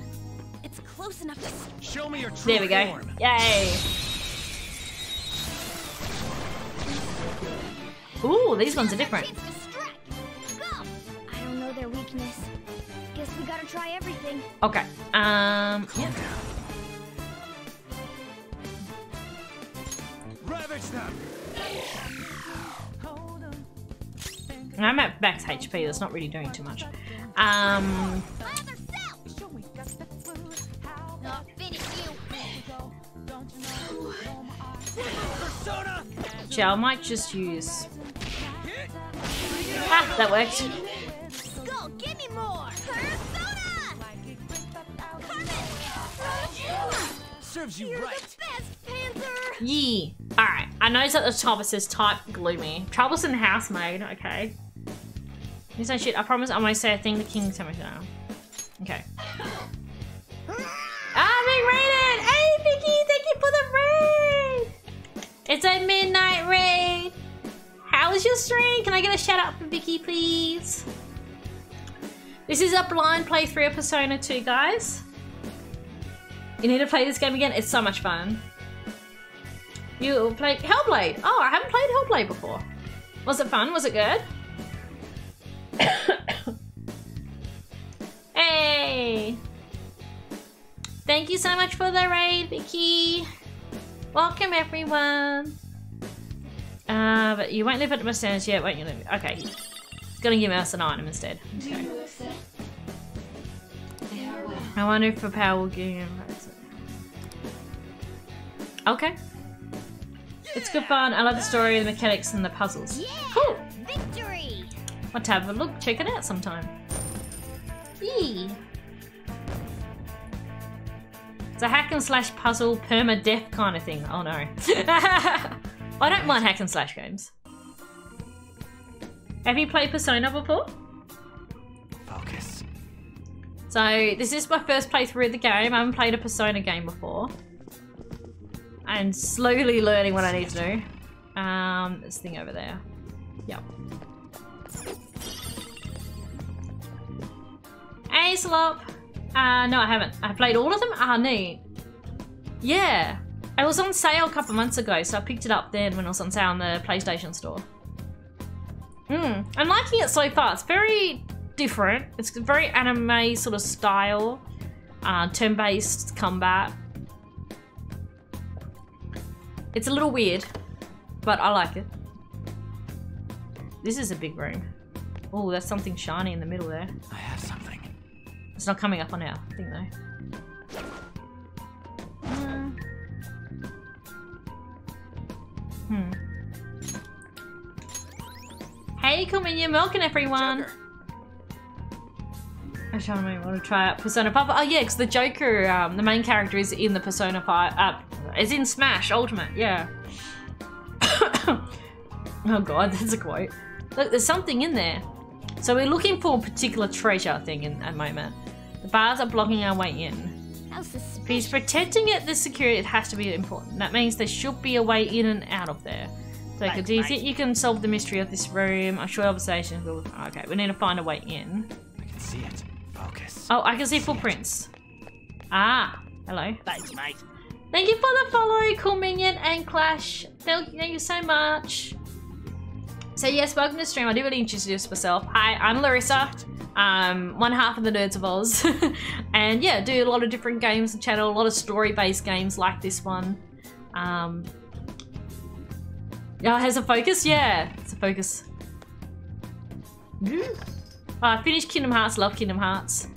It's close enough to show me your true There we go. Form. Yay! Ooh, these ones are different. I don't know their weakness. Guess we gotta try everything. Okay. Um. Yeah. Ravage them. I'm at max H P. That's not really doing too much. Um. Yeah, I might just use. Ah, that worked. Skull, give me more. Serves you right. Yeah. All right. I noticed at the top it says type gloomy, troublesome housemaid. Okay. There's no shit. I promise I'm gonna say a thing to King Samurai now. Okay. I'm being raided! Hey, Vicky! Thank you for the raid! It's a midnight raid! How was your stream? Can I get a shout out for Vicky, please? This is a blind playthrough of Persona two, guys. You need to play this game again? It's so much fun. You played Hellblade! Oh, I haven't played Hellblade before. Was it fun? Was it good? Hey! Thank you so much for the raid, Vicky. Welcome, everyone. Uh, but you won't live at my standards yet, won't you? Live? Okay. Gonna give us an item instead. Okay. I wonder if the power will give you. Okay. It's good fun. I love the story, the mechanics, and the puzzles. Cool. Want to have a look? Check it out sometime. Yee. It's a hack and slash puzzle, permadeath kind of thing. Oh no. I don't mind hack and slash games. Have you played Persona before? Focus. So this is my first playthrough of the game. I haven't played a Persona game before. And slowly learning what I need to do. Um, this thing over there. Yep. Hey, Slop! Uh, no, I haven't. I played all of them? Ah, neat. Yeah. It was on sale a couple of months ago, so I picked it up then when it was on sale on the PlayStation store. Mm. I'm liking it so far. It's very different. It's a very anime sort of style. Uh, turn-based combat. It's a little weird, but I like it. This is a big room. Oh, there's something shiny in the middle there. I have something. It's not coming up on our thing though. Mm. Hey, coming, you're milking everyone. Joker. I just want to try out Persona five. Oh yeah, because the Joker, um, the main character is in the Persona five, uh, is in Smash Ultimate, yeah. Oh god, that's a quote. Look, there's something in there. So we're looking for a particular treasure thing in a moment. The bars are blocking our way in. If he's protecting it, the security, it has to be important. That means there should be a way in and out of there. So like, do you think you can solve the mystery of this room? I'm sure observation will... Okay, we need to find a way in. I can see it. Focus. Oh, I can see, see footprints. It. Ah, hello. Thanks, mate. Thank you for the follow, Cool Minion and Clash. Thank you so much. So yes, welcome to the stream. I do really introduce myself. Hi, I'm Larissa. Um, one half of the Nerds of Oz. And yeah, do a lot of different games and channel, a lot of story-based games like this one. Um, oh, it has a focus? Yeah, it's a focus. Mm. Uh, finished Kingdom Hearts, love Kingdom Hearts.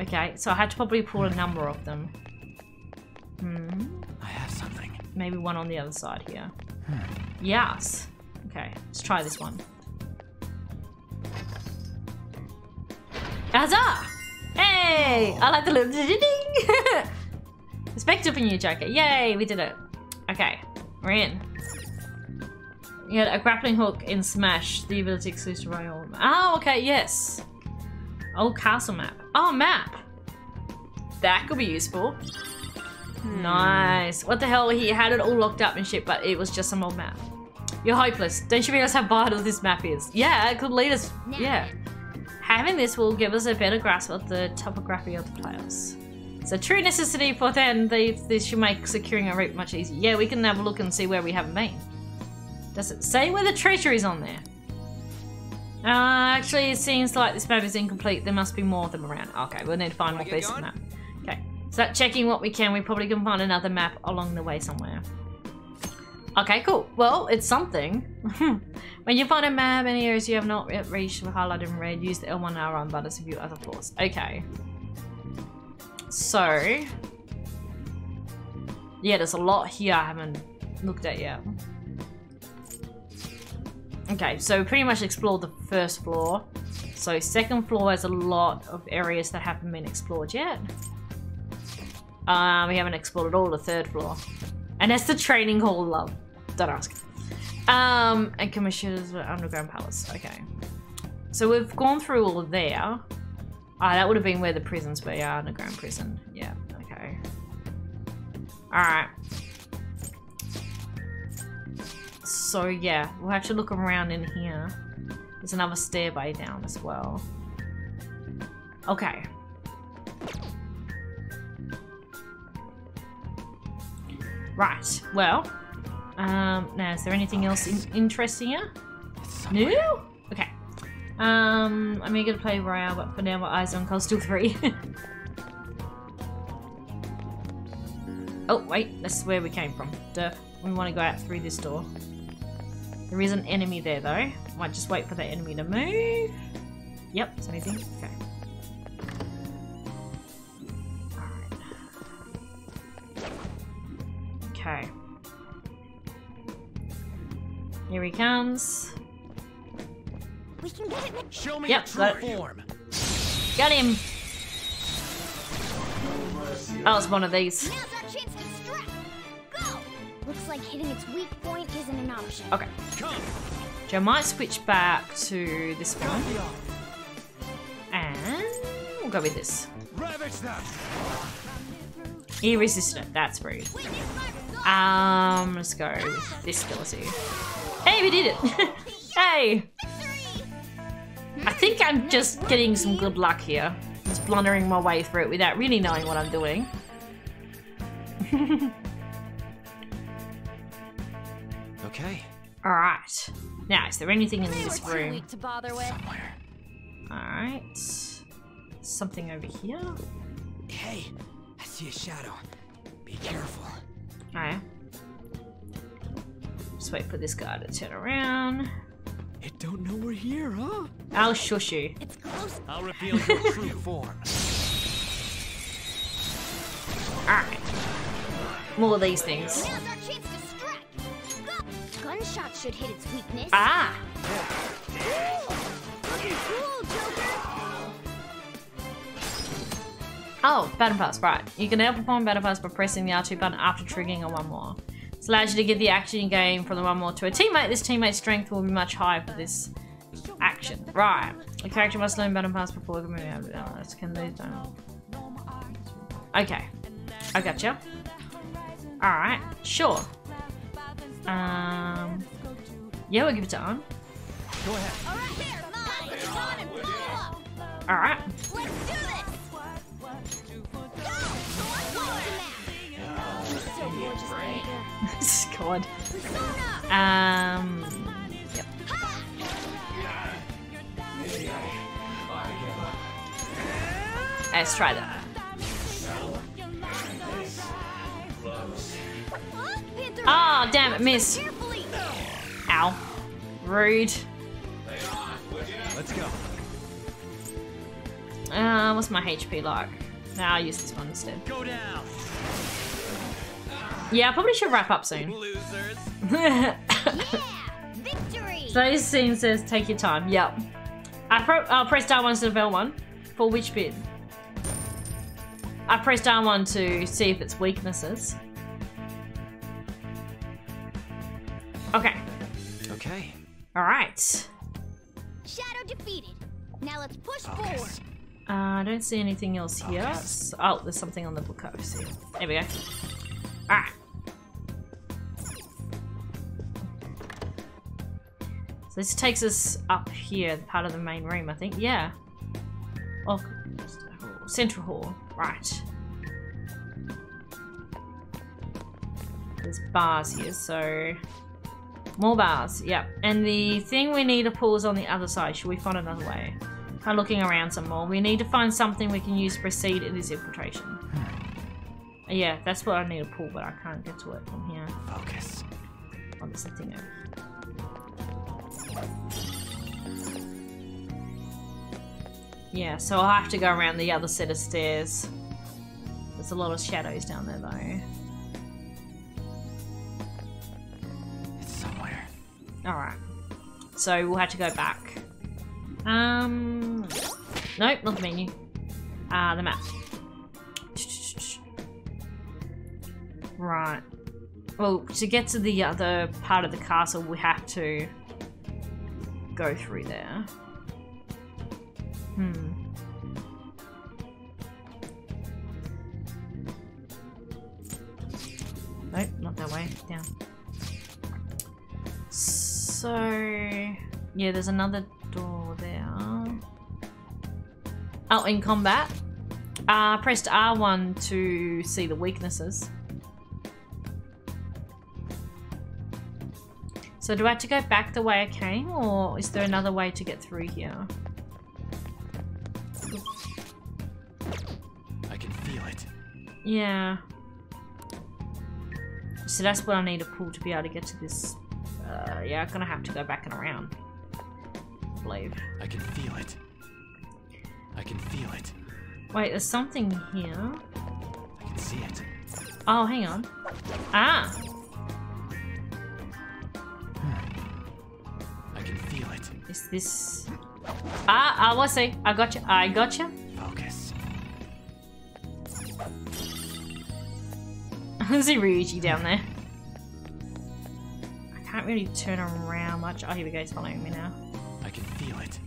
Okay, so I had to probably pull a number of them. Hmm. I have something. Maybe one on the other side here. Hmm. Yes. Okay, let's try this one. Huzzah! Hey! I like the little ding! Respect up in your jacket. Yay, we did it. Okay, we're in. You had a grappling hook in Smash, the ability exclusive to roll. Oh, okay, yes. Old castle map. Oh, map! That could be useful. Hmm. Nice. What the hell? He had it all locked up and shit, but it was just some old map. You're hopeless. Don't you realize how vital this map is? Yeah, it could lead us. Yeah. Having this will give us a better grasp of the topography of the players. It's a true necessity for then. They, this should make securing a route much easier. Yeah, we can have a look and see where we haven't been. Does it say where the treasure is on there? Uh, actually, it seems like this map is incomplete. There must be more of them around. Okay, we'll need to find more pieces of the map. Okay, so checking what we can. We probably can find another map along the way somewhere. Okay, cool. Well, it's something. When you find a map, any areas you have not yet reached highlighted in red, use the L one R on buttons to view other floors. Okay. So. Yeah, there's a lot here I haven't looked at yet. Okay, so we pretty much explored the first floor. So second floor has a lot of areas that haven't been explored yet. Um, we haven't explored at all the third floor. And that's the training hall, love. Don't ask. Um, and Kamoshida's underground palace. Okay. So we've gone through all of there. Ah, oh, that would have been where the prisons were. Yeah, underground prison. Yeah, okay. Alright. So, yeah. We'll have to look around in here. There's another stairway down as well. Okay. Right, well, um, now is there anything else in interesting here? No? Okay. Um, I'm eager to play Royale, but for now my eyes are on Cold Steel three. Oh, wait, that's where we came from. Duh. We want to go out through this door. There is an enemy there, though. Might just wait for that enemy to move. Yep, it's anything. Okay. Okay. Here he comes. We can get it. Show me yep, got it. Got him. Oh, it's one of these. Now's our chance to strike. Go. Looks like hitting its weak point isn't an option. Okay. So I might switch back to this one. And we'll go with this. Irresistant. That's rude. Um, let's go with this ability. Hey, we did it! Hey! I think I'm just getting some good luck here. Just blundering my way through it without really knowing what I'm doing. Okay. Alright. Now, is there anything in this room? Somewhere. Alright. Something over here. Hey, I see a shadow. Be careful. Alright. Just wait for this guy to turn around. It don't know we're here, huh? I'll shush you. It's close. I'll reveal your true form. Alright. More of these things. Now's our chance to strike. Gunshot should hit its weakness. Ah! Looking cool, Joker! Oh, battle pass, right. You can now perform battle pass by pressing the R two button after triggering a one more. This allows you to give the action you gain from the one more to a teammate. This teammate's strength will be much higher for this action. Right. The character must learn battle pass before they can move out of the Can they don't? Okay. I gotcha. Alright. Sure. Um. Yeah, we'll give it to On. Go ahead. Alright. Let's do this! Go! God. Um. Yep. Let's try that. Oh, damn it, miss. Ow. Rude. Let's go. Uh, what's my H P like? Nah, I'll use this one instead. Go down. Yeah, I probably should wrap up soon. Losers. Yeah, victory. So this scene says, take your time. Yep. I pro I'll press down one to level one. For which bit? I press down one to see if it's weaknesses. Okay. Okay. All right. Shadow defeated. Now let's push okay. forward. Uh, I don't see anything else here. Okay. Oh, there's something on the book I see. There we go. All right. So this takes us up here, part of the main room, I think. Yeah. Oh, central hall. Right. There's bars here, so. More bars, yep. And the thing we need to pull is on the other side. Should we find another way? I'm looking around some more. We need to find something we can use to proceed in this infiltration. Yeah, that's what I need to pull, but I can't get to it from here. Focus. Oh, there's the thing over yeah, so I'll have to go around the other set of stairs. There's a lot of shadows down there, though. Alright, so we'll have to go back. Um, nope, not the menu. Ah, uh, the map. Right. Well, to get to the other part of the castle, we have to go through there. Hmm. Nope, not that way. Down. So, yeah, there's another door there. Oh, in combat. Uh, pressed R one to see the weaknesses. So do I have to go back the way I came, or is there another way to get through here? I can feel it. Yeah. So that's what I need to pull to be able to get to this. Uh, yeah, I'm gonna have to go back and around. I believe. I can feel it. I can feel it. Wait, there's something here. I can see it. Oh, hang on. Ah! Hmm. I can feel it. Is this. Ah, I will see. I gotcha. I gotcha. Focus. I see Ryuji down there. Can't really turn around much. Oh, here we go. It's following me now. I can feel it.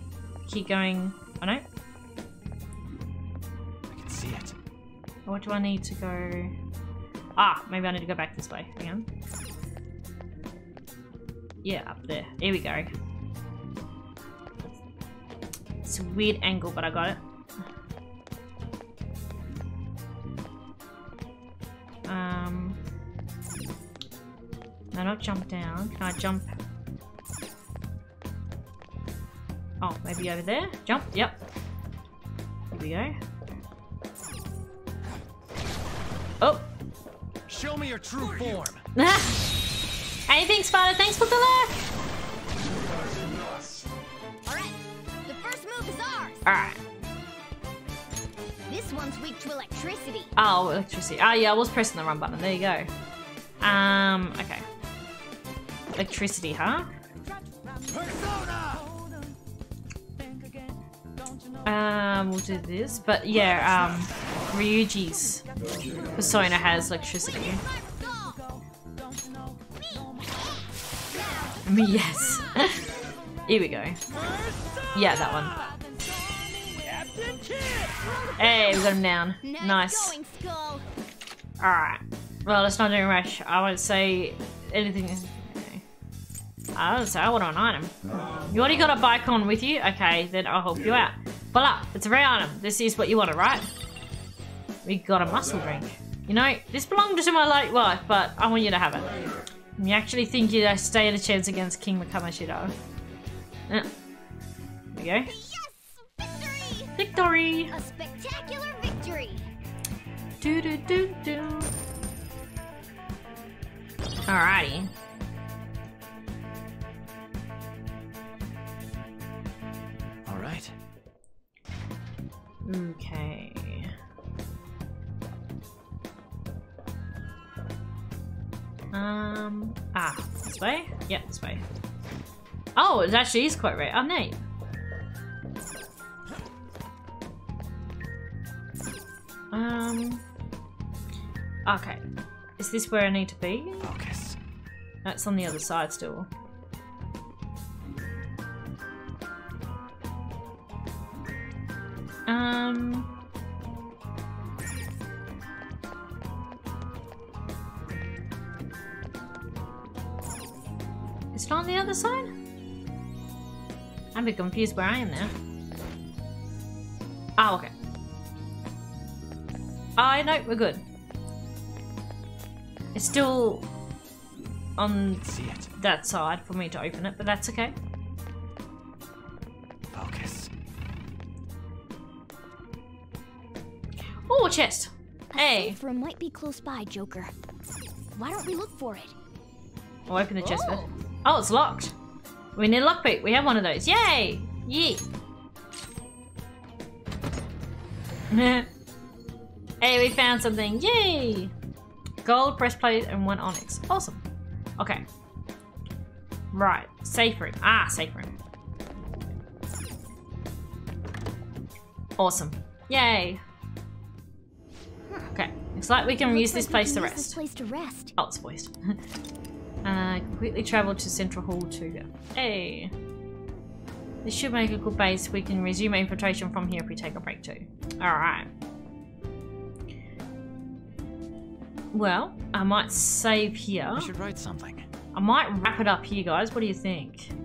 Keep going. Oh, no. I can see it. What do I need to go? Ah, maybe I need to go back this way. Hang on. Yeah, up there. Here we go. It's a weird angle, but I got it. Um... No, not jump down. Can I jump? Oh, maybe over there? Jump? Yep. Here we go. Oh! Show me your true form! Anything, Spider? Thanks for the luck! Alright, the first move is ours! Alright. This one's weak to electricity. Oh, electricity. Oh, yeah, I was pressing the run button. There you go. Um, okay. Electricity, huh? Persona! Um, we'll do this, but yeah, um, Ryuji's persona has electricity. I mean, yes. Here we go. Yeah, that one. Hey, we got him down. Nice. Alright. Well, let's not do a rush. I won't say anything. Okay. I don't say I want an item. You already got a bike on with you? Okay, then I'll help you out. Voila! It's a rare item. This is what you wanted, right? We got a muscle drink. You know, this belonged to my late wife, but I want you to have it. You actually think you stand a chance against King Kamoshida? Uh, there we go. Yes! Victory! Victory! A spectacular victory! Do do do do. Alrighty. Alright. Okay. Um, ah, this way? Yeah, this way. Oh, it actually is quite rare. Oh, neat. Um, okay. Is this where I need to be? Focus. That's on the other side still. Um... It's not on the other side? I'm a bit confused where I am now. Oh, okay. Oh, no, we're good. It's still on that side for me to open it, but that's okay. Focus. Oh, a chest! Hey! A safe room might be close by, Joker. Why don't we look for it? I'll open the chest first. Oh, it's locked. We need a lockpick. We have one of those. Yay! Yee! Hey, we found something. Yay! Gold, breastplate, and one onyx. Awesome. Okay. Right. Safe room. Ah, safe room. Awesome. Yay! Okay. Looks like we can use this place to rest. Oh, it's poised. Uh, quickly travel to Central Hall to go. Hey! This should make a good base. We can resume infiltration from here if we take a break too. Alright. Well, I might save here. I should write something. I might wrap it up here, guys. What do you think?